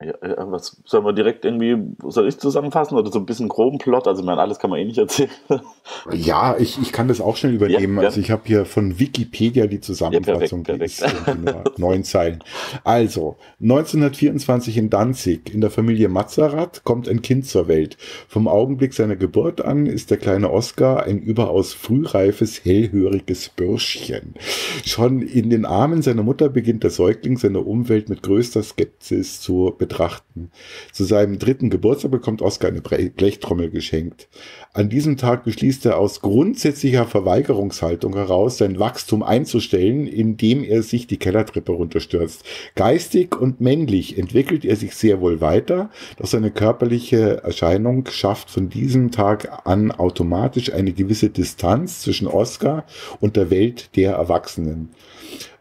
Ja, was sollen wir direkt irgendwie, soll ich zusammenfassen oder so ein bisschen groben Plot? Also ich meine, alles kann man eh nicht erzählen. Ja, ich kann das auch schnell übernehmen. Ja. Also ich habe hier von Wikipedia die Zusammenfassung. Ja, perfekt. Die ist 9 Zeilen. Also, 1924 in Danzig, in der Familie Mazarat, kommt ein Kind zur Welt. Vom Augenblick seiner Geburt an ist der kleine Oskar ein überaus frühreifes, hellhöriges Bürschchen. Schon in den Armen seiner Mutter beginnt der Säugling, seine Umwelt mit größter Skepsis zu betrachten. Zu seinem 3. Geburtstag bekommt Oskar eine Blechtrommel geschenkt. An diesem Tag beschließt er aus grundsätzlicher Verweigerungshaltung heraus, sein Wachstum einzustellen, indem er sich die Kellertreppe runterstürzt. Geistig und männlich entwickelt er sich sehr wohl weiter, doch seine körperliche Erscheinung schafft von diesem Tag an automatisch eine gewisse Distanz zwischen Oskar und der Welt der Erwachsenen.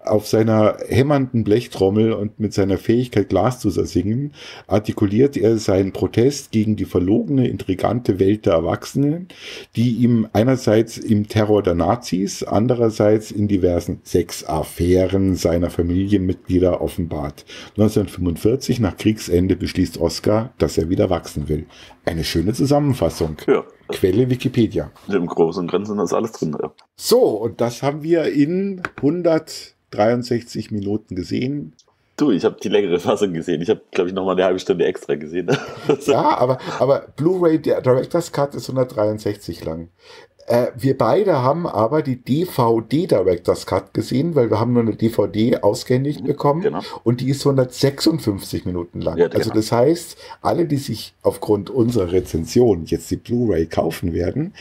Auf seiner hämmernden Blechtrommel und mit seiner Fähigkeit, Glas zu zersingen, artikuliert er seinen Protest gegen die verlogene, intrigante Welt der Erwachsenen, die ihm einerseits im Terror der Nazis, andererseits in diversen Sexaffären seiner Familienmitglieder offenbart. 1945, nach Kriegsende, beschließt Oskar, dass er wieder wachsen will. Eine schöne Zusammenfassung. Ja. Quelle Wikipedia. Im Großen und Ganzen ist alles drin. Ja. So, und das haben wir in 163 Minuten gesehen. Du, ich habe die längere Fassung gesehen. Ich habe, glaube ich, nochmal eine halbe Stunde extra gesehen. Ja, aber Blu-ray, der Director's Cut ist 163 lang. Wir beide haben aber die DVD Director's Cut gesehen, weil wir haben nur eine DVD ausgehändigt bekommen, genau. Und die ist 156 Minuten lang. Ja, also genau. Das heißt, alle, die sich aufgrund unserer Rezension jetzt die Blu-ray kaufen werden,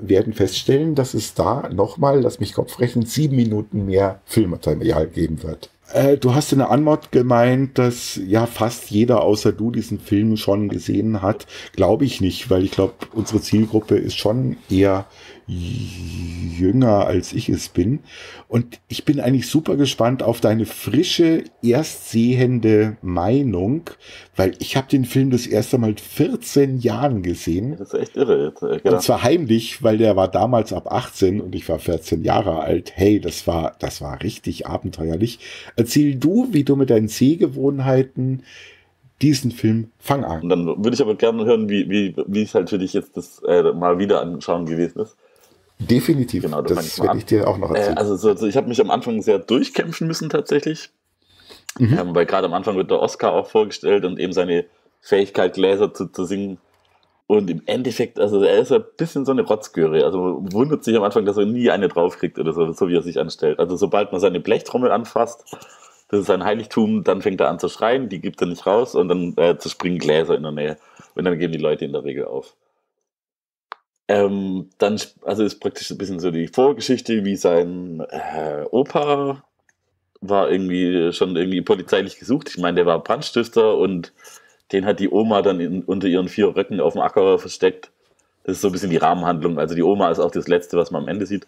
werden feststellen, dass es da nochmal, lass mich Kopf rechnen, 7 Minuten mehr Filmmaterial geben wird. Du hast in der Anmod gemeint, dass ja fast jeder außer du diesen Film schon gesehen hat. Glaube ich nicht, weil ich glaube, unsere Zielgruppe ist schon eher jünger, als ich es bin. Und ich bin eigentlich super gespannt auf deine frische, erstsehende Meinung, weil ich habe den Film das erste Mal 14 Jahren gesehen. Das ist echt irre. Genau. Und zwar heimlich, weil der war damals ab 18 und ich war 14 Jahre alt. Hey, das war richtig abenteuerlich. Erzähl du, wie du mit deinen Sehgewohnheiten diesen Film fang an. Und dann würde ich aber gerne hören, wie es halt für dich jetzt das mal wieder anschauen gewesen ist. Definitiv, genau, das werde ich dir auch noch erzählen. Also ich habe mich am Anfang sehr durchkämpfen müssen tatsächlich, weil gerade am Anfang wird der Oscar auch vorgestellt und eben seine Fähigkeit, Gläser zu singen. Und im Endeffekt, also er ist ein bisschen so eine Rotzgöre. Also wundert sich am Anfang, dass er nie eine draufkriegt oder so wie er sich anstellt. Also sobald man seine Blechtrommel anfasst, das ist ein Heiligtum, dann fängt er an zu schreien, die gibt er nicht raus und dann zerspringen Gläser in der Nähe. Und dann geben die Leute in der Regel auf. Dann also ist praktisch ein bisschen so die Vorgeschichte, wie sein Opa war irgendwie schon irgendwie polizeilich gesucht. Ich meine, der war Brandstifter und den hat die Oma dann unter ihren 4 Röcken auf dem Acker versteckt. Das ist so ein bisschen die Rahmenhandlung. Also die Oma ist auch das Letzte, was man am Ende sieht.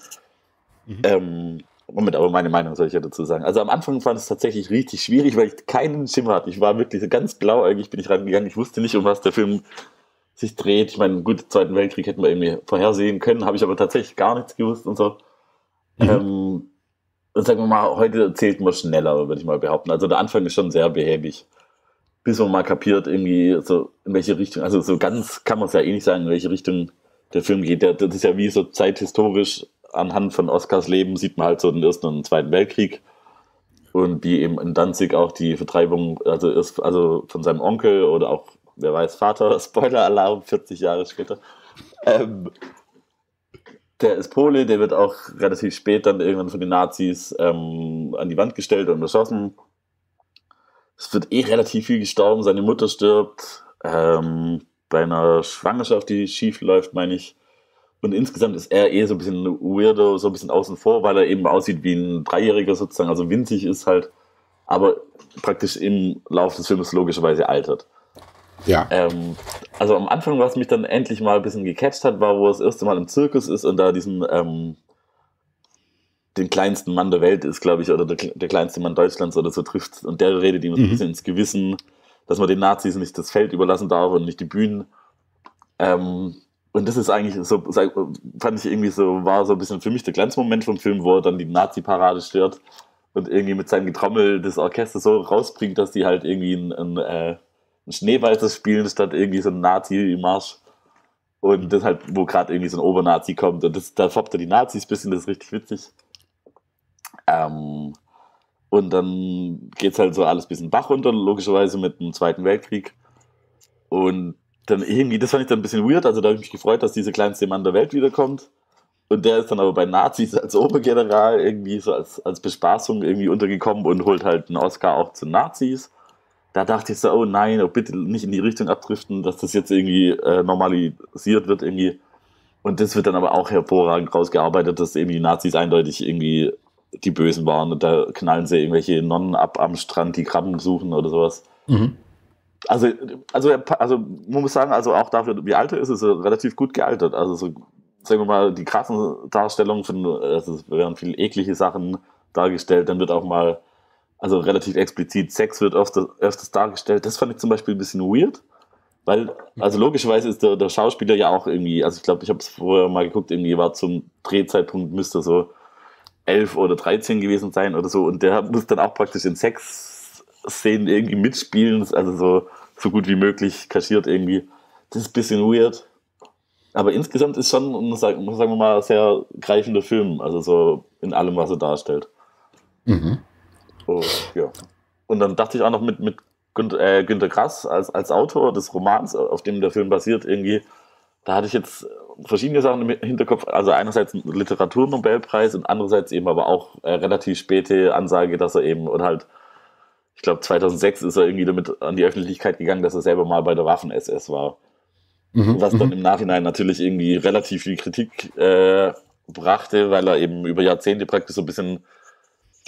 Moment, aber meine Meinung soll ich ja dazu sagen. Also am Anfang fand ich es tatsächlich richtig schwierig, weil ich keinen Schimmer hatte. Ich war wirklich ganz blauäugig, bin ich rangegangen. Ich wusste nicht, um was der Film sich dreht. Ich meine, gut, den Zweiten Weltkrieg hätten wir irgendwie vorhersehen können, habe ich aber tatsächlich gar nichts gewusst und so. Und sagen wir mal, heute erzählt man schneller, würde ich mal behaupten. Also der Anfang ist schon sehr behäbig. Bis man mal kapiert, irgendwie, so in welche Richtung, also so ganz kann man es ja eh nicht sagen, in welche Richtung der Film geht. Das ist ja wie so zeithistorisch, anhand von Oscars Leben sieht man halt so den Ersten und den Zweiten Weltkrieg und wie eben in Danzig auch die Vertreibung, also von seinem Onkel oder auch, wer weiß, Vater, Spoiler-Alarm, 40 Jahre später. Der ist Pole, der wird auch relativ spät dann irgendwann von den Nazis an die Wand gestellt und erschossen. Es wird eh relativ viel gestorben, seine Mutter stirbt, bei einer Schwangerschaft, die schief läuft, meine ich. Und insgesamt ist er eh so ein bisschen weirdo, so ein bisschen außen vor, weil er eben aussieht wie ein 3-Jähriger sozusagen, also winzig ist halt, aber praktisch im Laufe des Films logischerweise altert. Ja. Also am Anfang, was mich dann endlich mal ein bisschen gecatcht hat, war, wo er das erste Mal im Zirkus ist und da diesen... den kleinsten Mann der Welt ist, glaube ich, oder der kleinste Mann Deutschlands oder so trifft. Und der redet ihm so ein bisschen ins Gewissen, dass man den Nazis nicht das Feld überlassen darf und nicht die Bühnen. Und das ist eigentlich so, fand ich irgendwie so, war so ein bisschen für mich der Glanzmoment vom Film, wo er dann die Nazi-Parade stört und irgendwie mit seinem Getrommel das Orchester so rausbringt, dass die halt irgendwie ein Schneewalzer spielen, statt irgendwie so ein Nazi-Marsch. Und das halt, wo gerade irgendwie so ein Obernazi kommt. Und da foppt er die Nazis ein bisschen, das ist richtig witzig. Und dann geht es halt so alles ein bisschen Bach runter, logischerweise mit dem Zweiten Weltkrieg. Und dann irgendwie, das fand ich dann ein bisschen weird, also da habe ich mich gefreut, dass dieser kleinste Mann der Welt wiederkommt. Und der ist dann aber bei Nazis als Obergeneral irgendwie so als Bespaßung irgendwie untergekommen und holt halt einen Oscar auch zu Nazis. Da dachte ich so, oh nein, oh bitte nicht in die Richtung abdriften, dass das jetzt irgendwie normalisiert wird irgendwie. Und das wird dann aber auch hervorragend rausgearbeitet, dass irgendwie Nazis eindeutig irgendwie die Bösen waren und da knallen sie irgendwelche Nonnen ab am Strand, die Krabben suchen oder sowas. Also man muss sagen, also auch dafür, wie alt er ist, ist er relativ gut gealtert. Also so, sagen wir mal, die krassen Darstellungen, also es werden viele eklige Sachen dargestellt, dann wird auch mal, also relativ explizit, Sex wird öfters dargestellt. Das fand ich zum Beispiel ein bisschen weird, weil, also logischerweise ist der Schauspieler ja auch irgendwie, also ich glaube, ich habe es vorher mal geguckt, irgendwie war zum Drehzeitpunkt, müsste so 11 oder 13 gewesen sein oder so, und der muss dann auch praktisch in Sex-Szenen irgendwie mitspielen, also so gut wie möglich kaschiert irgendwie. Das ist ein bisschen weird, aber insgesamt ist schon, sagen wir mal, ein sehr greifender Film, also so in allem, was er darstellt. Und, ja. Und dann dachte ich auch noch mit Günter Grass als Autor des Romans, auf dem der Film basiert, irgendwie, da hatte ich jetzt verschiedene Sachen im Hinterkopf, also einerseits einen Literaturnobelpreis und andererseits eben aber auch relativ späte Ansage, dass er eben, und halt, ich glaube 2006 ist er irgendwie damit an die Öffentlichkeit gegangen, dass er selber mal bei der Waffen-SS war. Mhm, was dann im Nachhinein natürlich irgendwie relativ viel Kritik brachte, weil er eben über Jahrzehnte praktisch so ein bisschen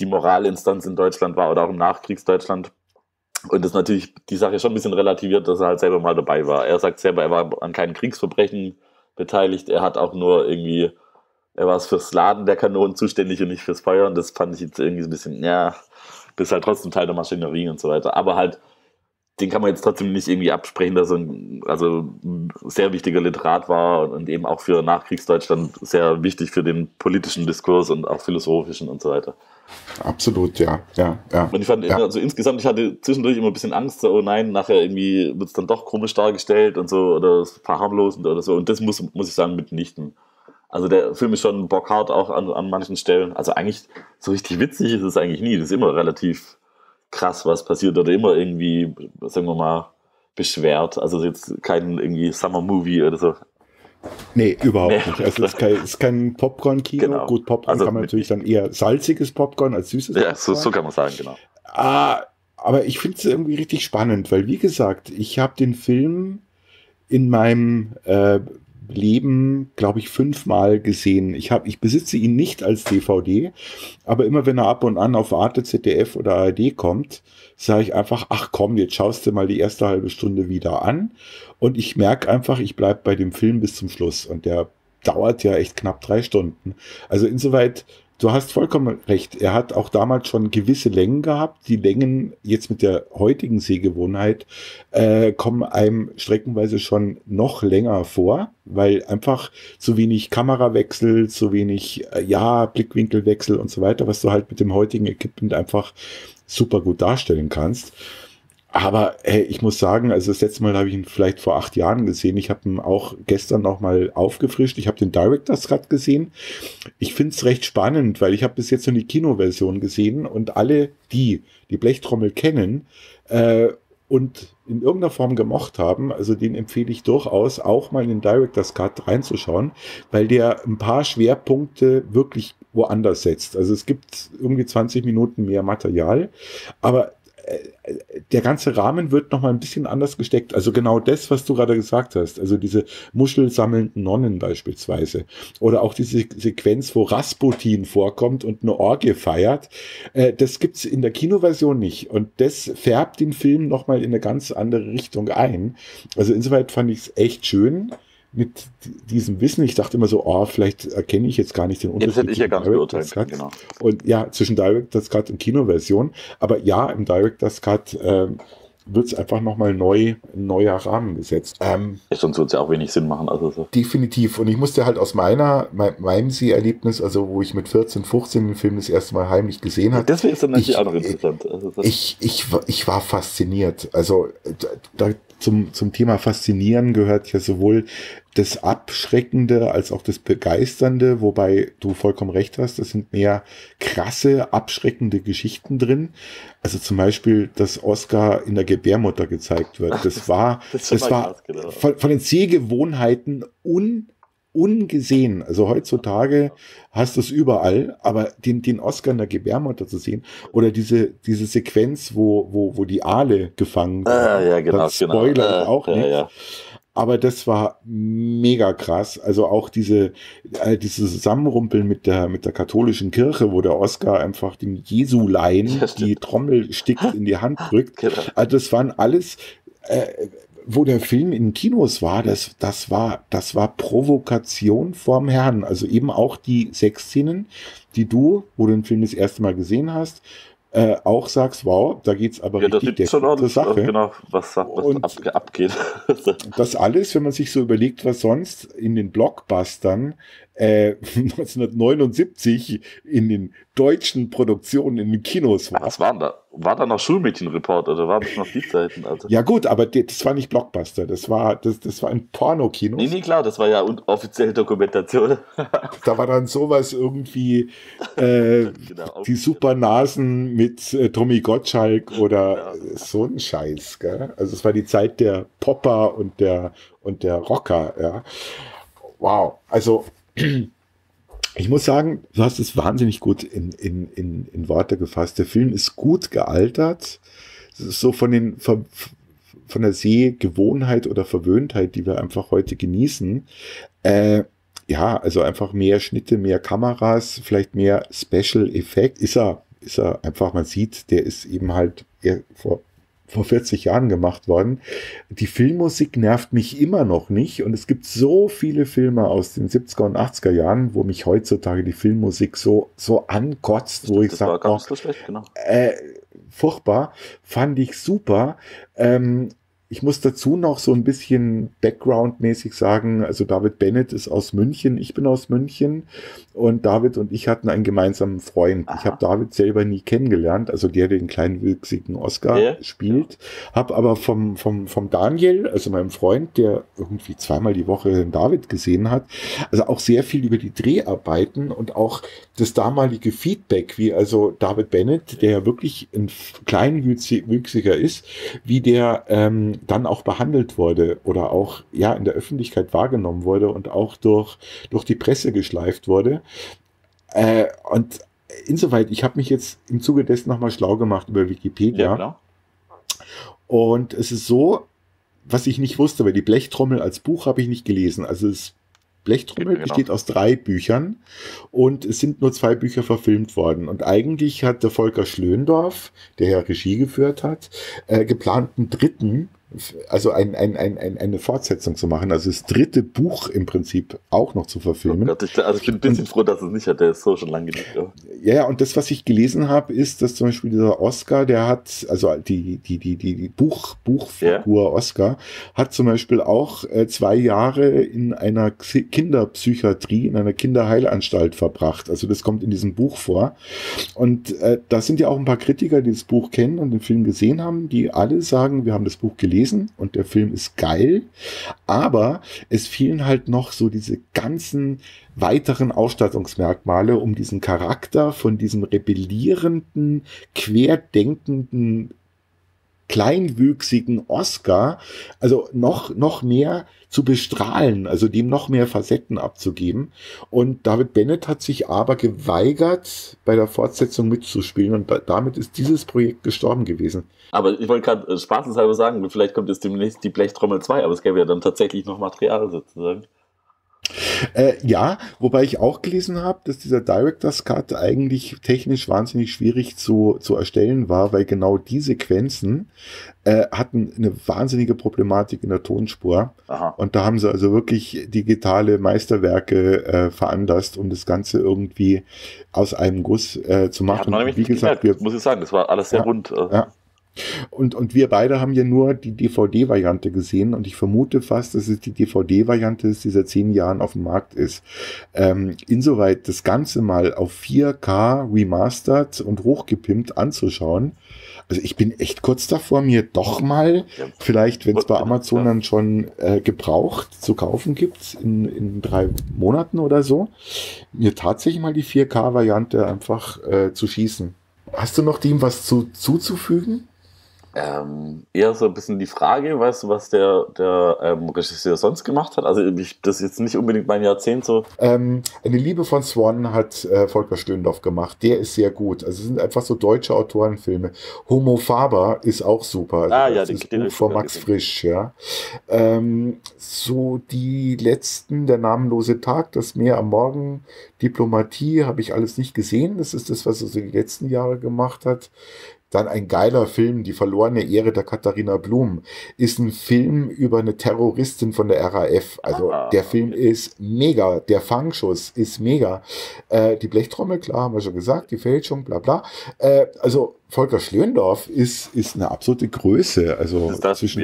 die Moralinstanz in Deutschland war oder auch im Nachkriegsdeutschland. Und das natürlich die Sache schon ein bisschen relativiert, dass er halt selber mal dabei war. Er sagt selber, er war an keinen Kriegsverbrechen beteiligt, er hat auch nur irgendwie, er war fürs Laden der Kanonen zuständig und nicht fürs Feuer, und das fand ich jetzt irgendwie so ein bisschen, ja, bist halt trotzdem Teil der Maschinerie und so weiter, aber halt, den kann man jetzt trotzdem nicht irgendwie absprechen, dass er ein, also sehr wichtiger Literat war und eben auch für Nachkriegsdeutschland sehr wichtig für den politischen Diskurs und auch philosophischen und so weiter. Absolut, ja. Und ich fand, also insgesamt, ich hatte zwischendurch immer ein bisschen Angst, so, oh nein, nachher irgendwie wird es dann doch komisch dargestellt und so, oder verharmlosend oder so, und das muss ich sagen, mitnichten. Also der Film ist schon bockhart auch an manchen Stellen, also eigentlich so richtig witzig ist es eigentlich nie, das ist immer relativ krass, was passiert, oder immer irgendwie, sagen wir mal, beschwert, also jetzt kein irgendwie Summer-Movie oder so. Nee, überhaupt nicht. Also es ist kein Popcorn-Kino. Genau. Gut, Popcorn also kann man natürlich dann eher salziges Popcorn als süßes Popcorn. Ja, so kann man sagen, genau. Aber ich finde es irgendwie richtig spannend, weil, wie gesagt, ich habe den Film in meinem Leben, glaube ich, 5-mal gesehen. Ich besitze ihn nicht als DVD, aber immer wenn er ab und an auf Arte, ZDF oder ARD kommt, sage ich einfach, ach komm, jetzt schaust du mal die erste halbe Stunde wieder an, und ich merke einfach, ich bleibe bei dem Film bis zum Schluss, und der dauert ja echt knapp 3 Stunden. Also insoweit, du hast vollkommen recht, er hat auch damals schon gewisse Längen gehabt, die Längen jetzt mit der heutigen Sehgewohnheit kommen einem streckenweise schon noch länger vor, weil einfach zu wenig Kamerawechsel, zu wenig Blickwinkelwechsel und so weiter, was du halt mit dem heutigen Equipment einfach super gut darstellen kannst. Aber hey, ich muss sagen, also das letzte Mal habe ich ihn vielleicht vor 8 Jahren gesehen. Ich habe ihn auch gestern nochmal aufgefrischt. Ich habe den Director's Cut gesehen. Ich finde es recht spannend, weil ich habe bis jetzt nur die Kinoversion gesehen, und alle, die Blechtrommel kennen und in irgendeiner Form gemocht haben, also den empfehle ich durchaus, auch mal in den Director's Cut reinzuschauen, weil der ein paar Schwerpunkte wirklich woanders setzt. Also es gibt irgendwie 20 Minuten mehr Material, aber der ganze Rahmen wird nochmal ein bisschen anders gesteckt. Also genau das, was du gerade gesagt hast. Also diese muschelsammelnden Nonnen beispielsweise. Oder auch diese Sequenz, wo Rasputin vorkommt und eine Orgie feiert. Das gibt's in der Kinoversion nicht. Und das färbt den Film nochmal in eine ganz andere Richtung ein. Also insoweit fand ich es echt schön mit diesem Wissen. Ich dachte immer so, vielleicht erkenne ich jetzt gar nicht den Unterschied. Das hätte ich ja gar nicht beurteilt, genau. Und ja, zwischen Director's Cut und Kinoversion. Aber ja, im Director's Cut wird es einfach nochmal neuer Rahmen gesetzt. Sonst wird es ja auch wenig Sinn machen. Also so. Definitiv. Und ich musste halt aus meinem Seherlebnis, also wo ich mit 14, 15 den Film das erste Mal heimlich gesehen habe. Deswegen ist dann natürlich auch noch interessant. Also ich war fasziniert. Also zum Thema Faszinieren gehört ja sowohl das Abschreckende als auch das Begeisternde, wobei du vollkommen recht hast, das sind mehr krasse, abschreckende Geschichten drin. Also zum Beispiel, dass Oscar in der Gebärmutter gezeigt wird. Das war von den Sehgewohnheiten ungesehen. Also heutzutage hast du es überall, aber den Oscar in der Gebärmutter zu sehen, oder diese Sequenz, wo die Aale gefangen sind. Ja, genau. Das Spoiler auch nicht. Ja. Aber das war mega krass. Also auch dieses Zusammenrumpeln mit der katholischen Kirche, wo der Oscar einfach den Jesulein die Trommel stickt in die Hand drückt. Genau. Also das waren alles, wo der Film in Kinos war, das war Provokation vorm Herrn. Also eben auch die Sexszenen, wo du den Film das erste Mal gesehen hast, auch sagst, wow, da geht's aber richtig zur Sache. Genau, was abgeht. Das alles, wenn man sich so überlegt, was sonst in den Blockbustern 1979 in den deutschen Produktionen in den Kinos war. Was waren da? War da noch Schulmädchenreport oder waren das noch die Zeiten? Also? Ja gut, aber das war nicht Blockbuster, das war ein Pornokino. Nee, nee, klar, das war ja offizielle Dokumentation. Da war dann sowas irgendwie genau, die Supernasen mit Tommy Gottschalk oder genau, so ein Scheiß. Gell? Also es war die Zeit der Popper und der Rocker. Ja. Wow, also... Ich muss sagen, du hast es wahnsinnig gut in Worte gefasst. Der Film ist gut gealtert. Es ist so von der Sehgewohnheit oder Verwöhntheit, die wir einfach heute genießen. Ja, also einfach mehr Schnitte, mehr Kameras, vielleicht mehr Special Effekt. Ist er einfach, man sieht, der ist eben halt vor 40 Jahren gemacht worden. Die Filmmusik nervt mich immer noch nicht und es gibt so viele Filme aus den 70er und 80er Jahren, wo mich heutzutage die Filmmusik so ankotzt, wo ich sage, oh, genau, furchtbar, fand ich super. Ich muss dazu noch so ein bisschen background-mäßig sagen, also David Bennent ist aus München, ich bin aus München und David und ich hatten einen gemeinsamen Freund. Aha. Ich habe David selber nie kennengelernt, also der den kleinen wüchsigen Oscar spielt, habe aber vom Daniel, also meinem Freund, der irgendwie zweimal die Woche den David gesehen hat, also auch sehr viel über die Dreharbeiten und auch das damalige Feedback, wie also David Bennent, der ja wirklich ein kleinwüchsiger ist, wie der dann auch behandelt wurde oder auch ja in der Öffentlichkeit wahrgenommen wurde und auch durch die Presse geschleift wurde. Und insoweit, ich habe mich jetzt im Zuge dessen nochmal schlau gemacht über Wikipedia. Ja, klar. Und es ist so, was ich nicht wusste, weil die Blechtrommel als Buch habe ich nicht gelesen. Also es Blechtrommel besteht aus 3 Büchern und es sind nur 2 Bücher verfilmt worden. Und eigentlich hat der Volker Schlöndorff, der ja Regie geführt hat, geplant einen dritten, also eine Fortsetzung zu machen, also das dritte Buch im Prinzip auch noch zu verfilmen. Oh Gott, also ich bin ein bisschen froh, dass es nicht hat, der ist so schon lange genug. Ja. Ja, und das, was ich gelesen habe, ist, dass zum Beispiel dieser Oscar, der hat, also die Buchfigur Oscar, hat zum Beispiel auch 2 Jahre in einer Kinderpsychiatrie, in einer Kinderheilanstalt verbracht. Also das kommt in diesem Buch vor. Und da sind ja auch ein paar Kritiker, die das Buch kennen und den Film gesehen haben, die alle sagen, wir haben das Buch gelesen und der Film ist geil, aber es fehlen halt noch so diese ganzen weiteren Ausstattungsmerkmale, um diesen Charakter von diesem rebellierenden, querdenkenden, kleinwüchsigen Oscar, also noch mehr zu bestrahlen, also dem noch mehr Facetten abzugeben. Und David Bennent hat sich aber geweigert, bei der Fortsetzung mitzuspielen und damit ist dieses Projekt gestorben gewesen. Aber ich wollte gerade spaßenshalber sagen, vielleicht kommt jetzt demnächst die Blechtrommel 2, aber es gäbe ja dann tatsächlich noch Material sozusagen. Ja, wobei ich auch gelesen habe, dass dieser Director's Cut eigentlich technisch wahnsinnig schwierig zu erstellen war, weil genau die Sequenzen hatten eine wahnsinnige Problematik in der Tonspur. Aha. Und da haben sie also wirklich digitale Meisterwerke veranlasst, um das Ganze irgendwie aus einem Guss zu machen. Ja, wie gesagt, muss ich sagen, das war alles sehr rund. Ja. Und wir beide haben ja nur die DVD-Variante gesehen und ich vermute fast, dass es die DVD-Variante ist, die seit 10 Jahren auf dem Markt ist. Insoweit das Ganze mal auf 4K remastert und hochgepimpt anzuschauen. Also ich bin echt kurz davor, mir doch mal, vielleicht wenn es bei Amazon dann schon gebraucht zu kaufen gibt, in 3 Monaten oder so, mir tatsächlich mal die 4K-Variante einfach zu schießen. Hast du noch dem was zuzufügen? Eher so ein bisschen die Frage, weißt du, was der Regisseur sonst gemacht hat? Also das ist jetzt nicht unbedingt mein Jahrzehnt so. Eine Liebe von Swan hat Volker Schlöndorff gemacht. Der ist sehr gut. Also es sind einfach so deutsche Autorenfilme. Homo Faber ist auch super. Also ja, das ist Buch von Max Frisch. Ja. So die letzten, der namenlose Tag, das Meer am Morgen, Diplomatie, habe ich alles nicht gesehen. Das ist das, was er so die letzten Jahre gemacht hat. Dann ein geiler Film, Die verlorene Ehre der Katharina Blum, ist ein Film über eine Terroristin von der RAF. Also der Film ist mega, der Fangschuss ist mega. Die Blechtrommel, klar, haben wir schon gesagt, die Fälschung, bla bla. Also Volker Schlöndorff ist eine absolute Größe. Also das ist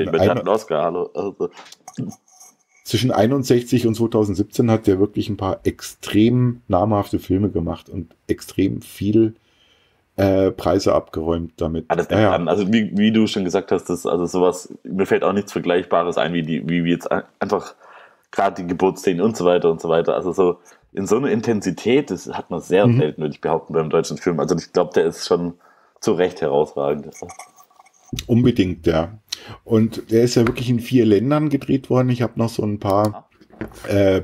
zwischen 61 und 2017 hat der wirklich ein paar extrem namhafte Filme gemacht und extrem viel Preise abgeräumt damit. Ah, das denkt an. Also wie du schon gesagt hast, das, also sowas, mir fällt auch nichts Vergleichbares ein, wie jetzt einfach gerade die Geburtsszenen und so weiter und so weiter. Also so in so einer Intensität, das hat man sehr selten, würde ich behaupten, beim deutschen Film. Also ich glaube, der ist schon zu Recht herausragend. Unbedingt, ja. Und der ist ja wirklich in 4 Ländern gedreht worden. Ich habe noch so ein paar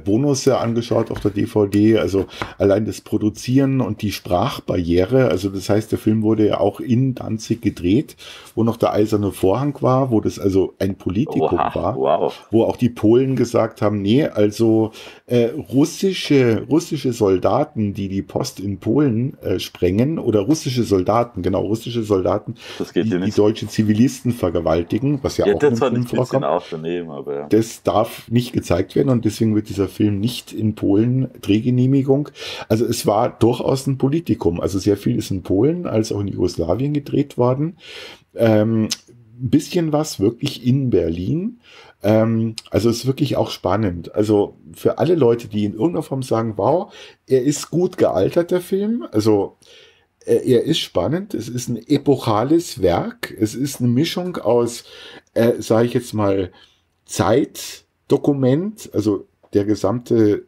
Bonus angeschaut auf der DVD, also allein das Produzieren und die Sprachbarriere, also das heißt, der Film wurde ja auch in Danzig gedreht, wo noch der eiserne Vorhang war, wo das also ein Politikum war, wo auch die Polen gesagt haben, nee, also russische Soldaten, die Post in Polen sprengen, oder russische Soldaten, das geht die deutsche Zivilisten vergewaltigen, was ja auch das war ein bisschen aufzunehmen, aber ja. Das darf nicht gezeigt werden, und deswegen wird dieser Film nicht in Polen Drehgenehmigung. Also es war durchaus ein Politikum. Also sehr viel ist in Polen als auch in Jugoslawien gedreht worden. Ein bisschen was wirklich in Berlin. Also es ist wirklich auch spannend. Also für alle Leute, die in irgendeiner Form sagen, wow, er ist gut gealtert, der Film. Also er ist spannend. Es ist ein epochales Werk. Es ist eine Mischung aus, sage ich jetzt mal, Zeit, Dokument, also der gesamte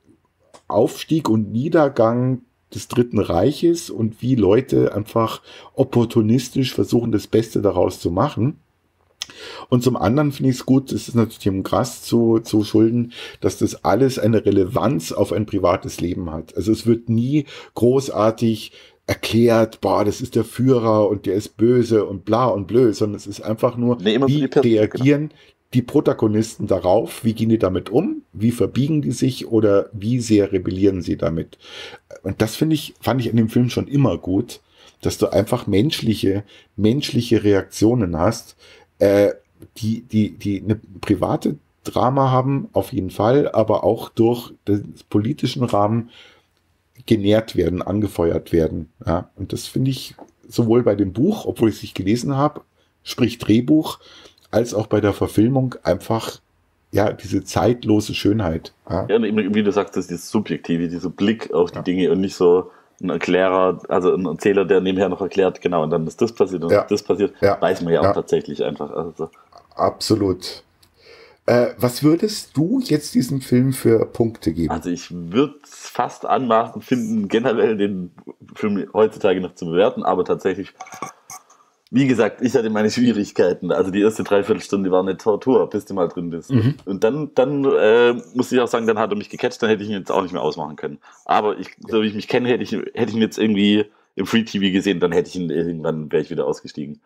Aufstieg und Niedergang des Dritten Reiches und wie Leute einfach opportunistisch versuchen, das Beste daraus zu machen. Und zum anderen finde ich es gut, es ist natürlich dem Grass zu schulden, dass das alles eine Relevanz auf ein privates Leben hat. Also es wird nie großartig erklärt, boah, das ist der Führer und der ist böse und bla und blöd, sondern es ist einfach nur, wie reagieren die Protagonisten darauf, wie gehen die damit um, wie verbiegen die sich oder wie sehr rebellieren sie damit. Und das fand ich in dem Film schon immer gut, dass du einfach menschliche Reaktionen hast, die eine private Drama haben, auf jeden Fall, aber auch durch den politischen Rahmen genährt werden, angefeuert werden. Ja? Und das finde ich sowohl bei dem Buch, obwohl ich es nicht gelesen habe, sprich Drehbuch, als auch bei der Verfilmung einfach, ja, diese zeitlose Schönheit. Ja, ja, wie du sagst, das ist dieses Subjektive, dieser Blick auf die Dinge und nicht so ein Erklärer, also ein Erzähler, der nebenher noch erklärt, genau, und dann ist das passiert und das passiert, weiß man ja auch tatsächlich einfach. Also. Absolut. Was würdest du jetzt diesem Film für Punkte geben? Also ich würde es fast anmaßen finden, generell den Film heutzutage noch zu bewerten, aber tatsächlich... Wie gesagt, ich hatte meine Schwierigkeiten. Also die erste Dreiviertelstunde war eine Tortur, bis du mal drin bist. Und dann muss ich auch sagen, dann hat er mich gecatcht, dann hätte ich ihn jetzt auch nicht mehr ausmachen können. Aber so wie ich mich kenne, hätte ich ihn jetzt irgendwie im Free-TV gesehen, dann hätte ich ihn irgendwann, wäre ich wieder ausgestiegen.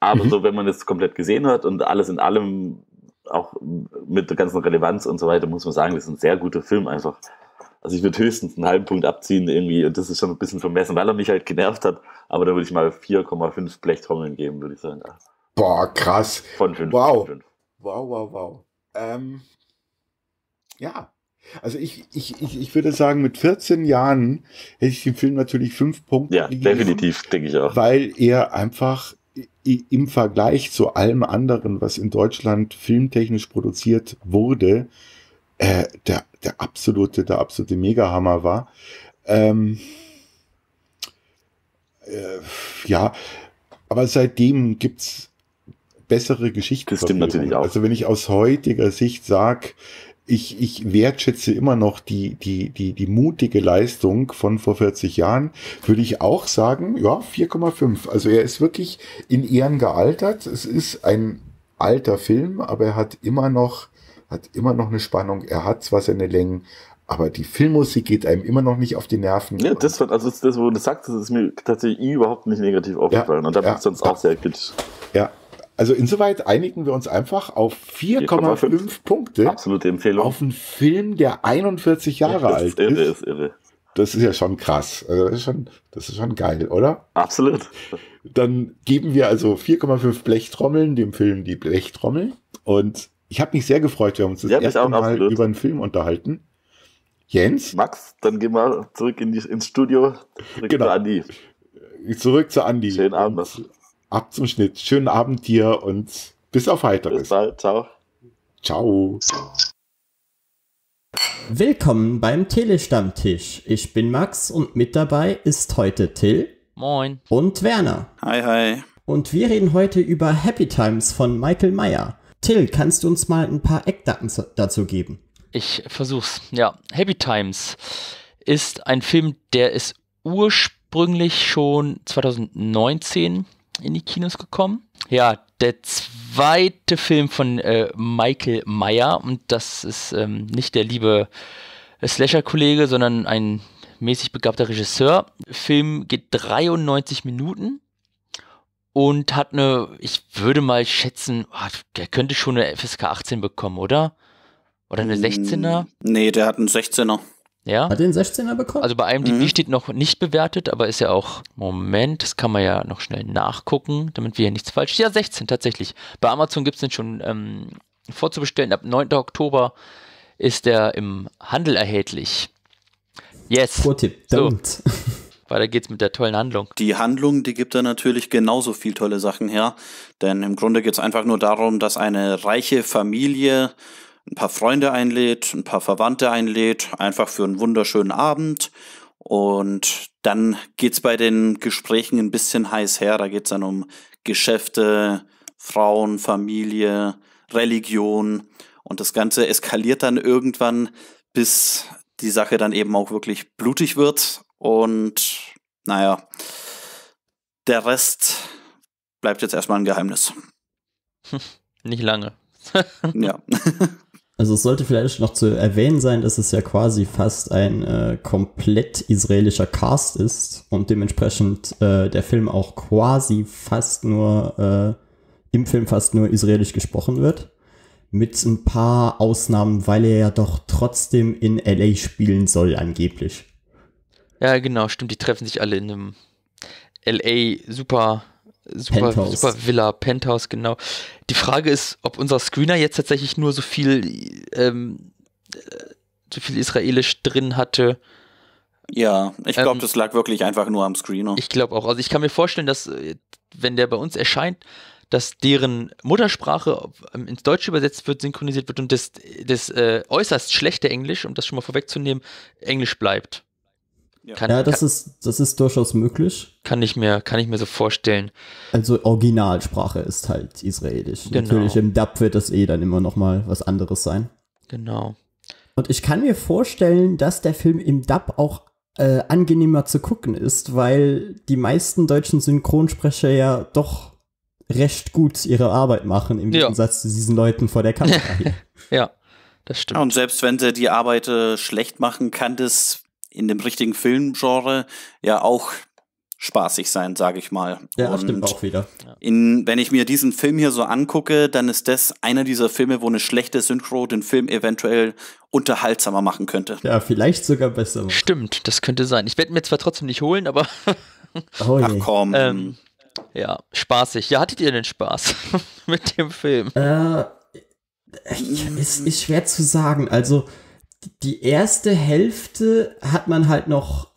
Aber so, wenn man das komplett gesehen hat und alles in allem, auch mit der ganzen Relevanz und so weiter, muss man sagen, das ist ein sehr guter Film einfach. Also ich würde höchstens einen halben Punkt abziehen irgendwie, und das ist schon ein bisschen vermessen, weil er mich halt genervt hat, aber da würde ich mal 4,5 Blechtrommeln geben, würde ich sagen. Boah, krass. Von 5. Wow. Wow. Ja, also ich würde sagen, mit 14 Jahren hätte ich dem Film natürlich 5 Punkte gegeben. Ja, definitiv, denke ich auch. Weil er einfach im Vergleich zu allem anderen, was in Deutschland filmtechnisch produziert wurde, der absolute Megahammer war. Aber seitdem gibt es bessere Geschichten. Das stimmt natürlich auch. Also wenn ich aus heutiger Sicht sage, ich wertschätze immer noch die mutige Leistung von vor 40 Jahren, würde ich auch sagen, ja, 4,5. Also er ist wirklich in Ehren gealtert. Es ist ein alter Film, aber er hat immer noch eine Spannung, er hat zwar seine Längen, aber die Filmmusik geht einem immer noch nicht auf die Nerven. Ja, das, wo du sagst, das ist mir tatsächlich überhaupt nicht negativ aufgefallen, und da bin ich sonst auch sehr kritisch. Ja, also insoweit einigen wir uns einfach auf 4,5 Punkte. Absolute Empfehlung. Auf einen Film, der 41 Jahre alt ist. Das ist irre. Das ist ja schon krass. Also das ist schon geil, oder? Absolut. Dann geben wir also 4,5 Blechtrommeln dem Film Die Blechtrommel, und ich habe mich sehr gefreut, wir haben uns das erste Mal über einen Film unterhalten. Jens? Max, dann gehen wir zurück ins Studio. Zurück zu Andi. Zurück zu Andi. Schönen Abend. Und ab zum Schnitt. Schönen Abend dir und bis auf Heiteres. Bis bald. Ciao. Ciao. Willkommen beim Telestammtisch. Ich bin Max und mit dabei ist heute Till. Moin. Und Werner. Hi, hi. Und wir reden heute über Happy Times von Michael Mayer. Till, kannst du uns mal ein paar Eckdaten dazu geben? Ich versuch's, ja. Happy Times ist ein Film, der ist ursprünglich schon 2019 in die Kinos gekommen. Ja, der zweite Film von Michael Mayer, und das ist nicht der liebe Slasher-Kollege, sondern ein mäßig begabter Regisseur. Der Film geht 93 Minuten und hat eine, ich würde mal schätzen, der könnte schon eine FSK 18 bekommen, oder? Oder eine 16er? Nee, der hat einen 16er. Ja? Hat den 16er bekommen? Also bei IMDb steht noch nicht bewertet, aber ist ja auch, Moment, das kann man ja noch schnell nachgucken, damit wir hier nichts falsch. Ja, 16 tatsächlich. Bei Amazon gibt es den schon vorzubestellen. Ab 9. Oktober ist der im Handel erhältlich. Yes. Vortipp, damit. So. Weiter geht's mit der tollen Handlung. Die Handlung, die gibt da natürlich genauso viel tolle Sachen her, denn im Grunde geht es einfach nur darum, dass eine reiche Familie ein paar Freunde einlädt, ein paar Verwandte einlädt, einfach für einen wunderschönen Abend. Und dann geht's bei den Gesprächen ein bisschen heiß her. Da geht's dann um Geschäfte, Frauen, Familie, Religion. Und das Ganze eskaliert dann irgendwann, bis die Sache dann eben auch wirklich blutig wird. Und naja, der Rest bleibt jetzt erstmal ein Geheimnis. Nicht lange. Ja. Also es sollte vielleicht noch zu erwähnen sein, dass es ja quasi fast ein komplett israelischer Cast ist und dementsprechend der Film auch quasi fast nur, im Film fast nur israelisch gesprochen wird. Mit ein paar Ausnahmen, weil er ja doch trotzdem in LA spielen soll angeblich. Ja genau, stimmt, die treffen sich alle in einem LA super Villa, Penthouse, genau. Die Frage ist, ob unser Screener jetzt tatsächlich nur so viel israelisch drin hatte. Ja, ich glaube, das lag wirklich einfach nur am Screener. Ich glaube auch. Also ich kann mir vorstellen, dass, wenn der bei uns erscheint, dass deren Muttersprache ins Deutsche übersetzt wird, synchronisiert wird und das äußerst schlechte Englisch, um das schon mal vorwegzunehmen, Englisch bleibt. Ja, das ist durchaus möglich. Kann ich mir so vorstellen. Also Originalsprache ist halt israelisch. Genau. Natürlich im Dub wird das dann immer noch mal was anderes sein. Genau. Und ich kann mir vorstellen, dass der Film im Dub auch angenehmer zu gucken ist, weil die meisten deutschen Synchronsprecher ja doch recht gut ihre Arbeit machen, im Gegensatz zu diesen Leuten vor der Kamera. Ja, das stimmt. Ja, und selbst wenn sie die Arbeit schlecht machen, kann das in dem richtigen Filmgenre ja auch spaßig sein, sage ich mal. Ja, das stimmt auch wieder. Wenn ich mir diesen Film hier so angucke, dann ist das einer dieser Filme, wo eine schlechte Synchro den Film eventuell unterhaltsamer machen könnte. Ja, vielleicht sogar besser machen. Stimmt, das könnte sein. Ich werde mir zwar trotzdem nicht holen, aber ach komm. Ja, spaßig. Ja, hattet ihr denn Spaß mit dem Film? Ist schwer zu sagen. Also die erste Hälfte hat man halt noch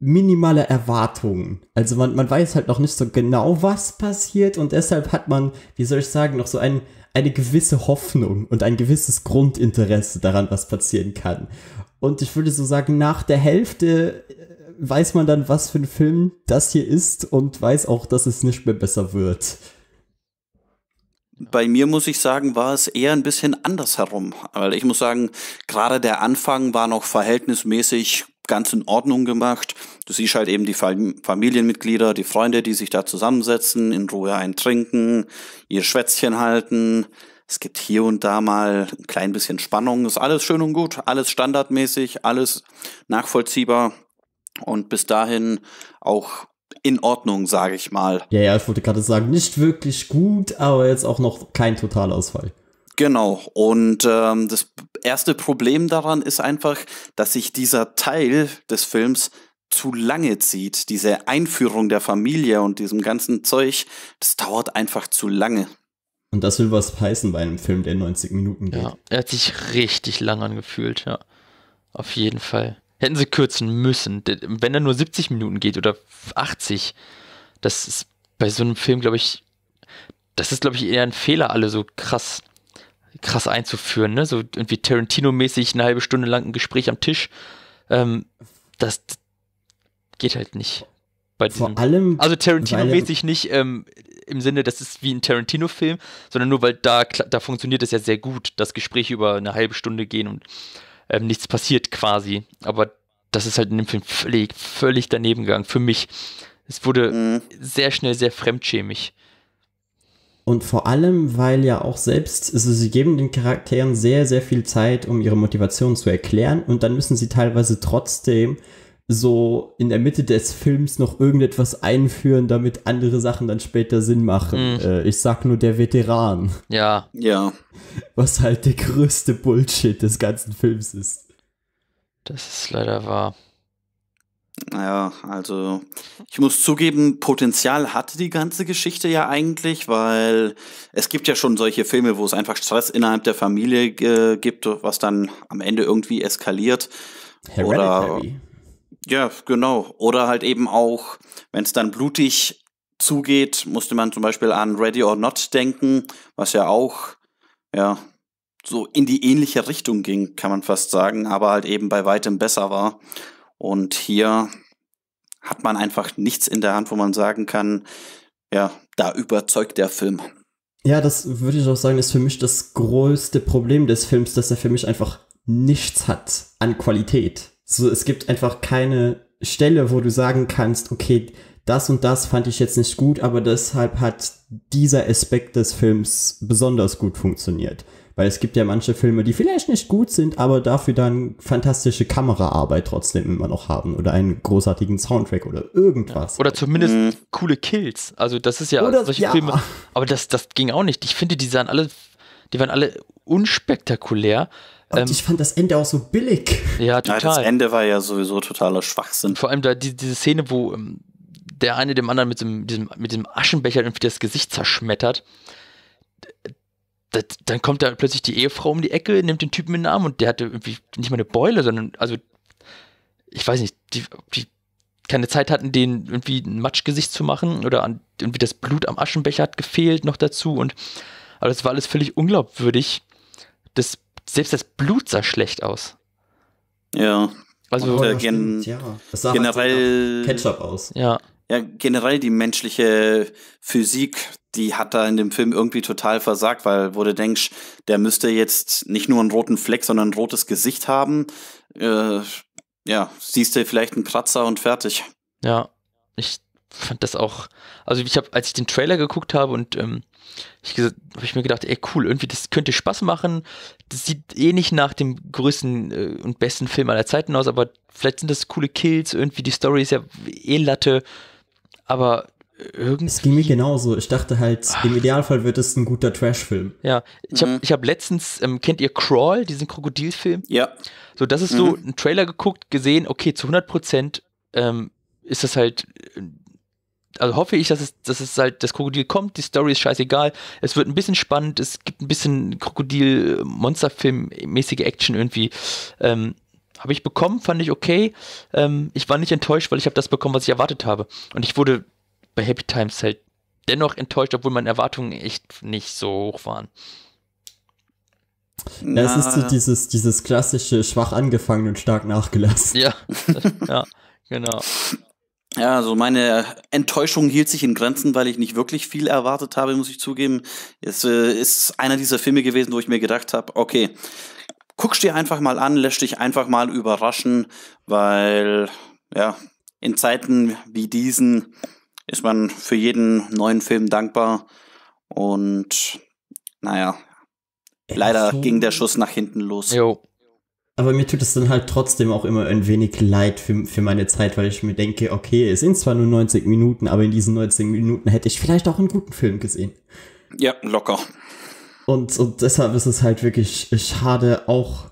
minimale Erwartungen. Also man weiß halt noch nicht so genau, was passiert, und deshalb hat man, wie soll ich sagen, noch so eine gewisse Hoffnung und ein gewisses Grundinteresse daran, was passieren kann. Und ich würde so sagen, nach der Hälfte weiß man dann, was für ein Film das hier ist, und weiß auch, dass es nicht mehr besser wird. Bei mir, muss ich sagen, war es eher ein bisschen andersherum. Weil ich muss sagen, gerade der Anfang war noch verhältnismäßig ganz in Ordnung gemacht. Du siehst halt eben die Familienmitglieder, die Freunde, die sich da zusammensetzen, in Ruhe eintrinken, ihr Schwätzchen halten. Es gibt hier und da mal ein klein bisschen Spannung. Ist alles schön und gut, alles standardmäßig, alles nachvollziehbar. Und bis dahin auch in Ordnung, sage ich mal. Ja, ich wollte gerade sagen, nicht wirklich gut, aber jetzt auch noch kein Totalausfall. Genau, und das erste Problem daran ist einfach, dass sich dieser Teil des Films zu lange zieht. Diese Einführung der Familie und diesem ganzen Zeug, das dauert einfach zu lange. Und das will was heißen bei einem Film, der 90 Minuten geht. Ja, er hat sich richtig lang angefühlt, ja. Auf jeden Fall. Hätten sie kürzen müssen. Wenn er nur 70 Minuten geht oder 80, das ist bei so einem Film, glaube ich, eher ein Fehler, alle so krass einzuführen, ne? So irgendwie Tarantino-mäßig eine halbe Stunde lang ein Gespräch am Tisch. Das geht halt nicht. Bei diesem, vor allem, also Tarantino-mäßig nicht im Sinne, das ist wie ein Tarantino-Film, sondern nur, weil da funktioniert es ja sehr gut, dass Gespräche über eine halbe Stunde gehen und nichts passiert quasi. Aber das ist halt in dem Film völlig daneben gegangen. Für mich. Es wurde sehr schnell sehr fremdschämig. Und vor allem, weil ja auch selbst, also sie geben den Charakteren sehr, sehr viel Zeit, um ihre Motivation zu erklären, und dann müssen sie teilweise trotzdem so in der Mitte des Films noch irgendetwas einführen, damit andere Sachen dann später Sinn machen. Ich sag nur der Veteran. Ja. Ja. Was halt der größte Bullshit des ganzen Films ist. Das ist leider wahr. Naja, also ich muss zugeben, Potenzial hatte die ganze Geschichte ja eigentlich, weil es gibt ja schon solche Filme, wo es einfach Stress innerhalb der Familie gibt, was dann am Ende irgendwie eskaliert. Hereditary. Ja, genau. Oder halt eben auch, wenn es dann blutig zugeht, musste man zum Beispiel an Ready or Not denken, was ja auch, ja, so in die ähnliche Richtung ging, kann man fast sagen, aber halt eben bei weitem besser war. Und hier hat man einfach nichts in der Hand, wo man sagen kann, ja, da überzeugt der Film. Ja, das würde ich auch sagen, ist für mich das größte Problem des Films, dass er für mich einfach nichts hat an Qualität. So, es gibt einfach keine Stelle, wo du sagen kannst, okay, das und das fand ich jetzt nicht gut, aber deshalb hat dieser Aspekt des Films besonders gut funktioniert. Weil es gibt ja manche Filme, die vielleicht nicht gut sind, aber dafür dann fantastische Kameraarbeit trotzdem immer noch haben oder einen großartigen Soundtrack oder irgendwas. Ja, oder zumindest coole Kills. Also das ist ja oder, solche Filme. Aber das ging auch nicht. Ich finde, die waren alle unspektakulär. Und ich fand das Ende auch so billig. Ja, total. Ja, das Ende war ja sowieso totaler Schwachsinn. Vor allem da diese Szene, wo der eine dem anderen mit diesem Aschenbecher irgendwie das Gesicht zerschmettert. Dann kommt da plötzlich die Ehefrau um die Ecke, nimmt den Typen in den Arm und der hatte irgendwie nicht mal eine Beule, sondern, also, ich weiß nicht, die keine Zeit hatten, den irgendwie ein Matschgesicht zu machen oder irgendwie das Blut am Aschenbecher hat gefehlt noch dazu und, aber das war alles völlig unglaubwürdig. Selbst das Blut sah schlecht aus. Ja. Also, das sah generell halt Ketchup aus. Ja. Ja, generell die menschliche Physik, die hat da in dem Film irgendwie total versagt, weil wo du denkst, der müsste jetzt nicht nur einen roten Fleck, sondern ein rotes Gesicht haben. Ja, siehst du vielleicht einen Kratzer und fertig. Ja, ich fand das auch, also ich habe, als ich den Trailer geguckt habe und habe ich mir gedacht, ey cool, irgendwie das könnte Spaß machen. Das sieht eh nicht nach dem größten und besten Film aller Zeiten aus, aber vielleicht sind das coole Kills, irgendwie die Story ist ja eh Latte. Aber irgendwie. Es ging mir genauso. Ich dachte halt, im Idealfall wird es ein guter Trash-Film. Ja, ich hab letztens, kennt ihr Crawl, diesen Krokodilfilm? Ja. So, das ist so ein Trailer geguckt, gesehen, okay, zu 100% ist das halt, also hoffe ich, dass es halt, das Krokodil kommt, die Story ist scheißegal, es wird ein bisschen spannend, es gibt ein bisschen Krokodil-Monsterfilm-mäßige Action irgendwie. Habe ich bekommen, fand ich okay. Ich war nicht enttäuscht, weil ich habe das bekommen, was ich erwartet habe. Und ich wurde bei Happy Times halt dennoch enttäuscht, obwohl meine Erwartungen echt nicht so hoch waren. Ja, es ist so dieses klassische schwach angefangen und stark nachgelassen. Ja, ja, genau. Ja, also meine Enttäuschung hielt sich in Grenzen, weil ich nicht wirklich viel erwartet habe, muss ich zugeben. Es ist einer dieser Filme gewesen, wo ich mir gedacht habe, okay, guckst dir einfach mal an, lässt dich einfach mal überraschen, weil ja, in Zeiten wie diesen ist man für jeden neuen Film dankbar und naja, leider ging der Schuss nach hinten los. Jo. Aber mir tut es dann halt trotzdem auch immer ein wenig leid für meine Zeit, weil ich mir denke, okay, es sind zwar nur 90 Minuten, aber in diesen 90 Minuten hätte ich vielleicht auch einen guten Film gesehen. Ja, locker. Und deshalb ist es halt wirklich schade, auch,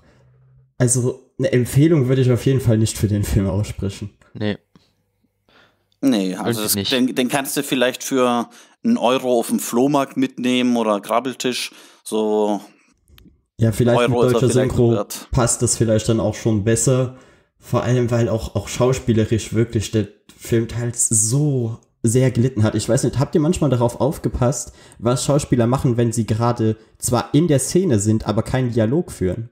also eine Empfehlung würde ich auf jeden Fall nicht für den Film aussprechen. Nee. Nee, also den kannst du vielleicht für einen Euro auf dem Flohmarkt mitnehmen oder Grabbeltisch, so. Ja, vielleicht Euro mit deutscher Synchro passt das vielleicht dann auch schon besser, vor allem, weil auch schauspielerisch wirklich der Film teils so sehr gelitten hat. Ich weiß nicht, habt ihr manchmal darauf aufgepasst, was Schauspieler machen, wenn sie gerade zwar in der Szene sind, aber keinen Dialog führen?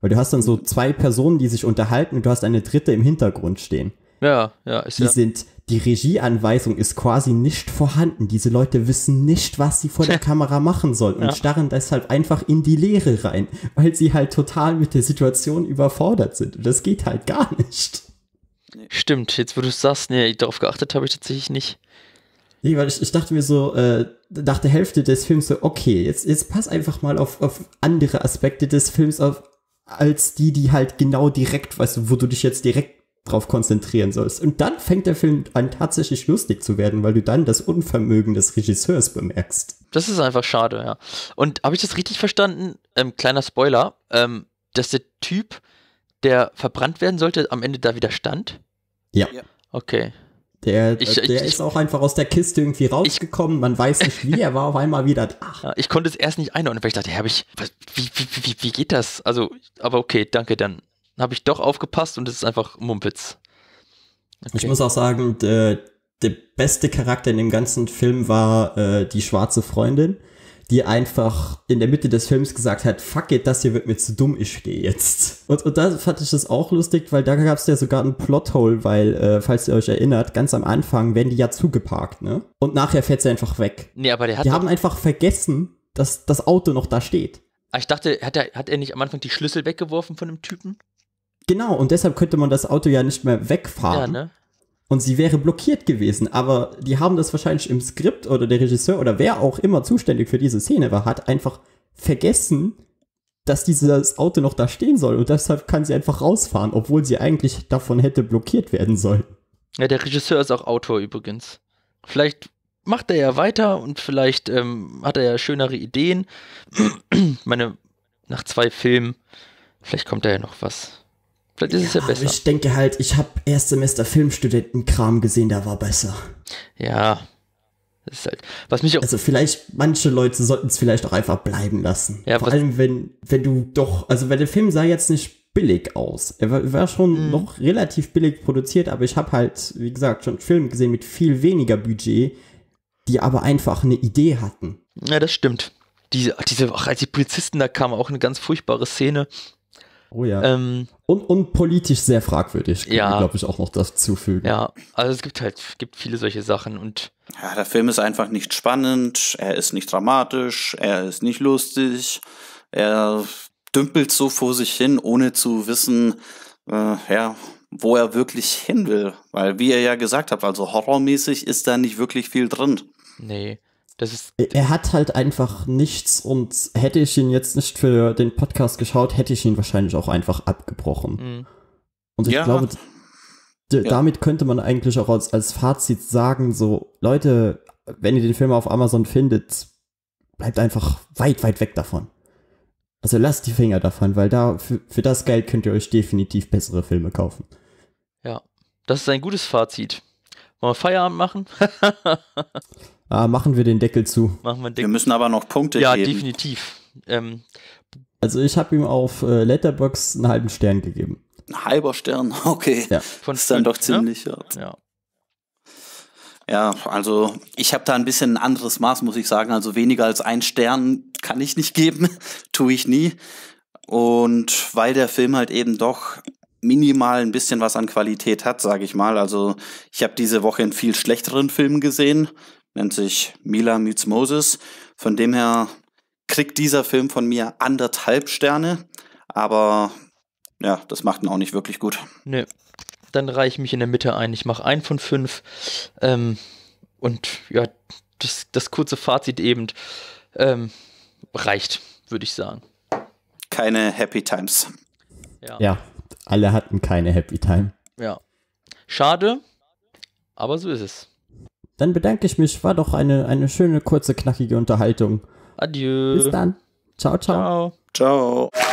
Weil du hast dann so zwei Personen, die sich unterhalten und du hast eine dritte im Hintergrund stehen. Ja, ist die ja. Die Regieanweisung ist quasi nicht vorhanden. Diese Leute wissen nicht, was sie vor der Kamera machen sollen und starren deshalb einfach in die Leere rein, weil sie halt total mit der Situation überfordert sind. Und das geht halt gar nicht. Stimmt, jetzt wo du es sagst, nee, darauf geachtet habe ich tatsächlich nicht. Nee, weil ich dachte mir so, nach der Hälfte des Films so, okay, jetzt pass einfach mal auf andere Aspekte des Films auf, als die halt genau direkt, weißt du, wo du dich jetzt direkt drauf konzentrieren sollst. Und dann fängt der Film an, tatsächlich lustig zu werden, weil du dann das Unvermögen des Regisseurs bemerkst. Das ist einfach schade, ja. Und habe ich das richtig verstanden? Kleiner Spoiler, dass der Typ, der verbrannt werden sollte, am Ende da wieder stand? Ja. Okay. Der ist auch einfach aus der Kiste irgendwie rausgekommen, man weiß nicht wie, er war auf einmal wieder da. Ich konnte es erst nicht einordnen, weil ich dachte, wie geht das? Also, aber okay, danke, dann habe ich doch aufgepasst und es ist einfach Mumpitz. Okay. Ich muss auch sagen, der beste Charakter in dem ganzen Film war die schwarze Freundin, die einfach in der Mitte des Films gesagt hat, fuck it, das hier wird mir zu dumm, ich gehe jetzt. Und da fand ich das auch lustig, weil da gab es ja sogar einen Plothole, weil, falls ihr euch erinnert, ganz am Anfang werden die ja zugeparkt, ne? Und nachher fährt sie einfach weg. Nee, aber der hat die haben einfach vergessen, dass das Auto noch da steht. Ich dachte, hat er nicht am Anfang die Schlüssel weggeworfen von dem Typen? Genau, und deshalb könnte man das Auto ja nicht mehr wegfahren. Ja, ne? Und sie wäre blockiert gewesen. Aber die haben das wahrscheinlich im Skript oder der Regisseur oder wer auch immer zuständig für diese Szene war, hat einfach vergessen, dass dieses Auto noch da stehen soll. Und deshalb kann sie einfach rausfahren, obwohl sie eigentlich davon hätte blockiert werden sollen. Ja, der Regisseur ist auch Autor übrigens. Vielleicht macht er ja weiter und vielleicht hat er ja schönere Ideen. Ich meine, nach 2 Filmen, vielleicht kommt da ja noch was. Vielleicht ist es ja besser. Ich denke halt, ich habe Erstsemester Filmstudentenkram gesehen, da war besser. Ja, das ist halt, was mich auch... Also vielleicht, manche Leute sollten es vielleicht auch einfach bleiben lassen. Ja, vor allem, wenn du doch, also weil der Film sah jetzt nicht billig aus. Er war schon noch relativ billig produziert, aber ich habe halt, wie gesagt, schon Filme gesehen mit viel weniger Budget, die aber einfach eine Idee hatten. Ja, das stimmt. Als die Polizisten da kamen, auch eine ganz furchtbare Szene. Oh ja. Und politisch sehr fragwürdig, glaube ich, auch noch dazu fügen. Ja, also es gibt viele solche Sachen. Und ja, der Film ist einfach nicht spannend, er ist nicht dramatisch, er ist nicht lustig, er dümpelt so vor sich hin, ohne zu wissen, wo er wirklich hin will. Weil, wie ihr ja gesagt habt, also horrormäßig ist da nicht wirklich viel drin. Nee. Er hat halt einfach nichts und hätte ich ihn jetzt nicht für den Podcast geschaut, hätte ich ihn wahrscheinlich auch einfach abgebrochen. Mhm. Und ich glaube, damit könnte man eigentlich auch als Fazit sagen, so, Leute, wenn ihr den Film auf Amazon findet, bleibt einfach weit, weit weg davon. Also lasst die Finger davon, weil da für das Geld könnt ihr euch definitiv bessere Filme kaufen. Ja, das ist ein gutes Fazit. Wollen wir Feierabend machen? Machen wir den Deckel zu. Wir müssen aber noch Punkte geben. Ja, definitiv. Also ich habe ihm auf Letterboxd einen halben Stern gegeben. Ein halber Stern, okay. Ja. Das ist dann doch ziemlich hart. Ja. Ja, also ich habe da ein bisschen ein anderes Maß, muss ich sagen. Also weniger als ein Stern kann ich nicht geben, tue ich nie. Und weil der Film halt eben doch minimal ein bisschen was an Qualität hat, sage ich mal. Also ich habe diese Woche einen viel schlechteren Film gesehen. Nennt sich Mila Meets Moses. Von dem her kriegt dieser Film von mir 1,5 Sterne. Aber ja, das macht ihn auch nicht wirklich gut. Nö, dann reiche ich mich in der Mitte ein. Ich mache 1 von 5. Und ja, das kurze Fazit eben reicht, würde ich sagen. Keine Happy Times. Ja, alle hatten keine Happy Time. Ja, schade, aber so ist es. Dann bedanke ich mich. War doch eine schöne, kurze, knackige Unterhaltung. Adieu. Bis dann. Ciao, ciao. Ciao. Ciao.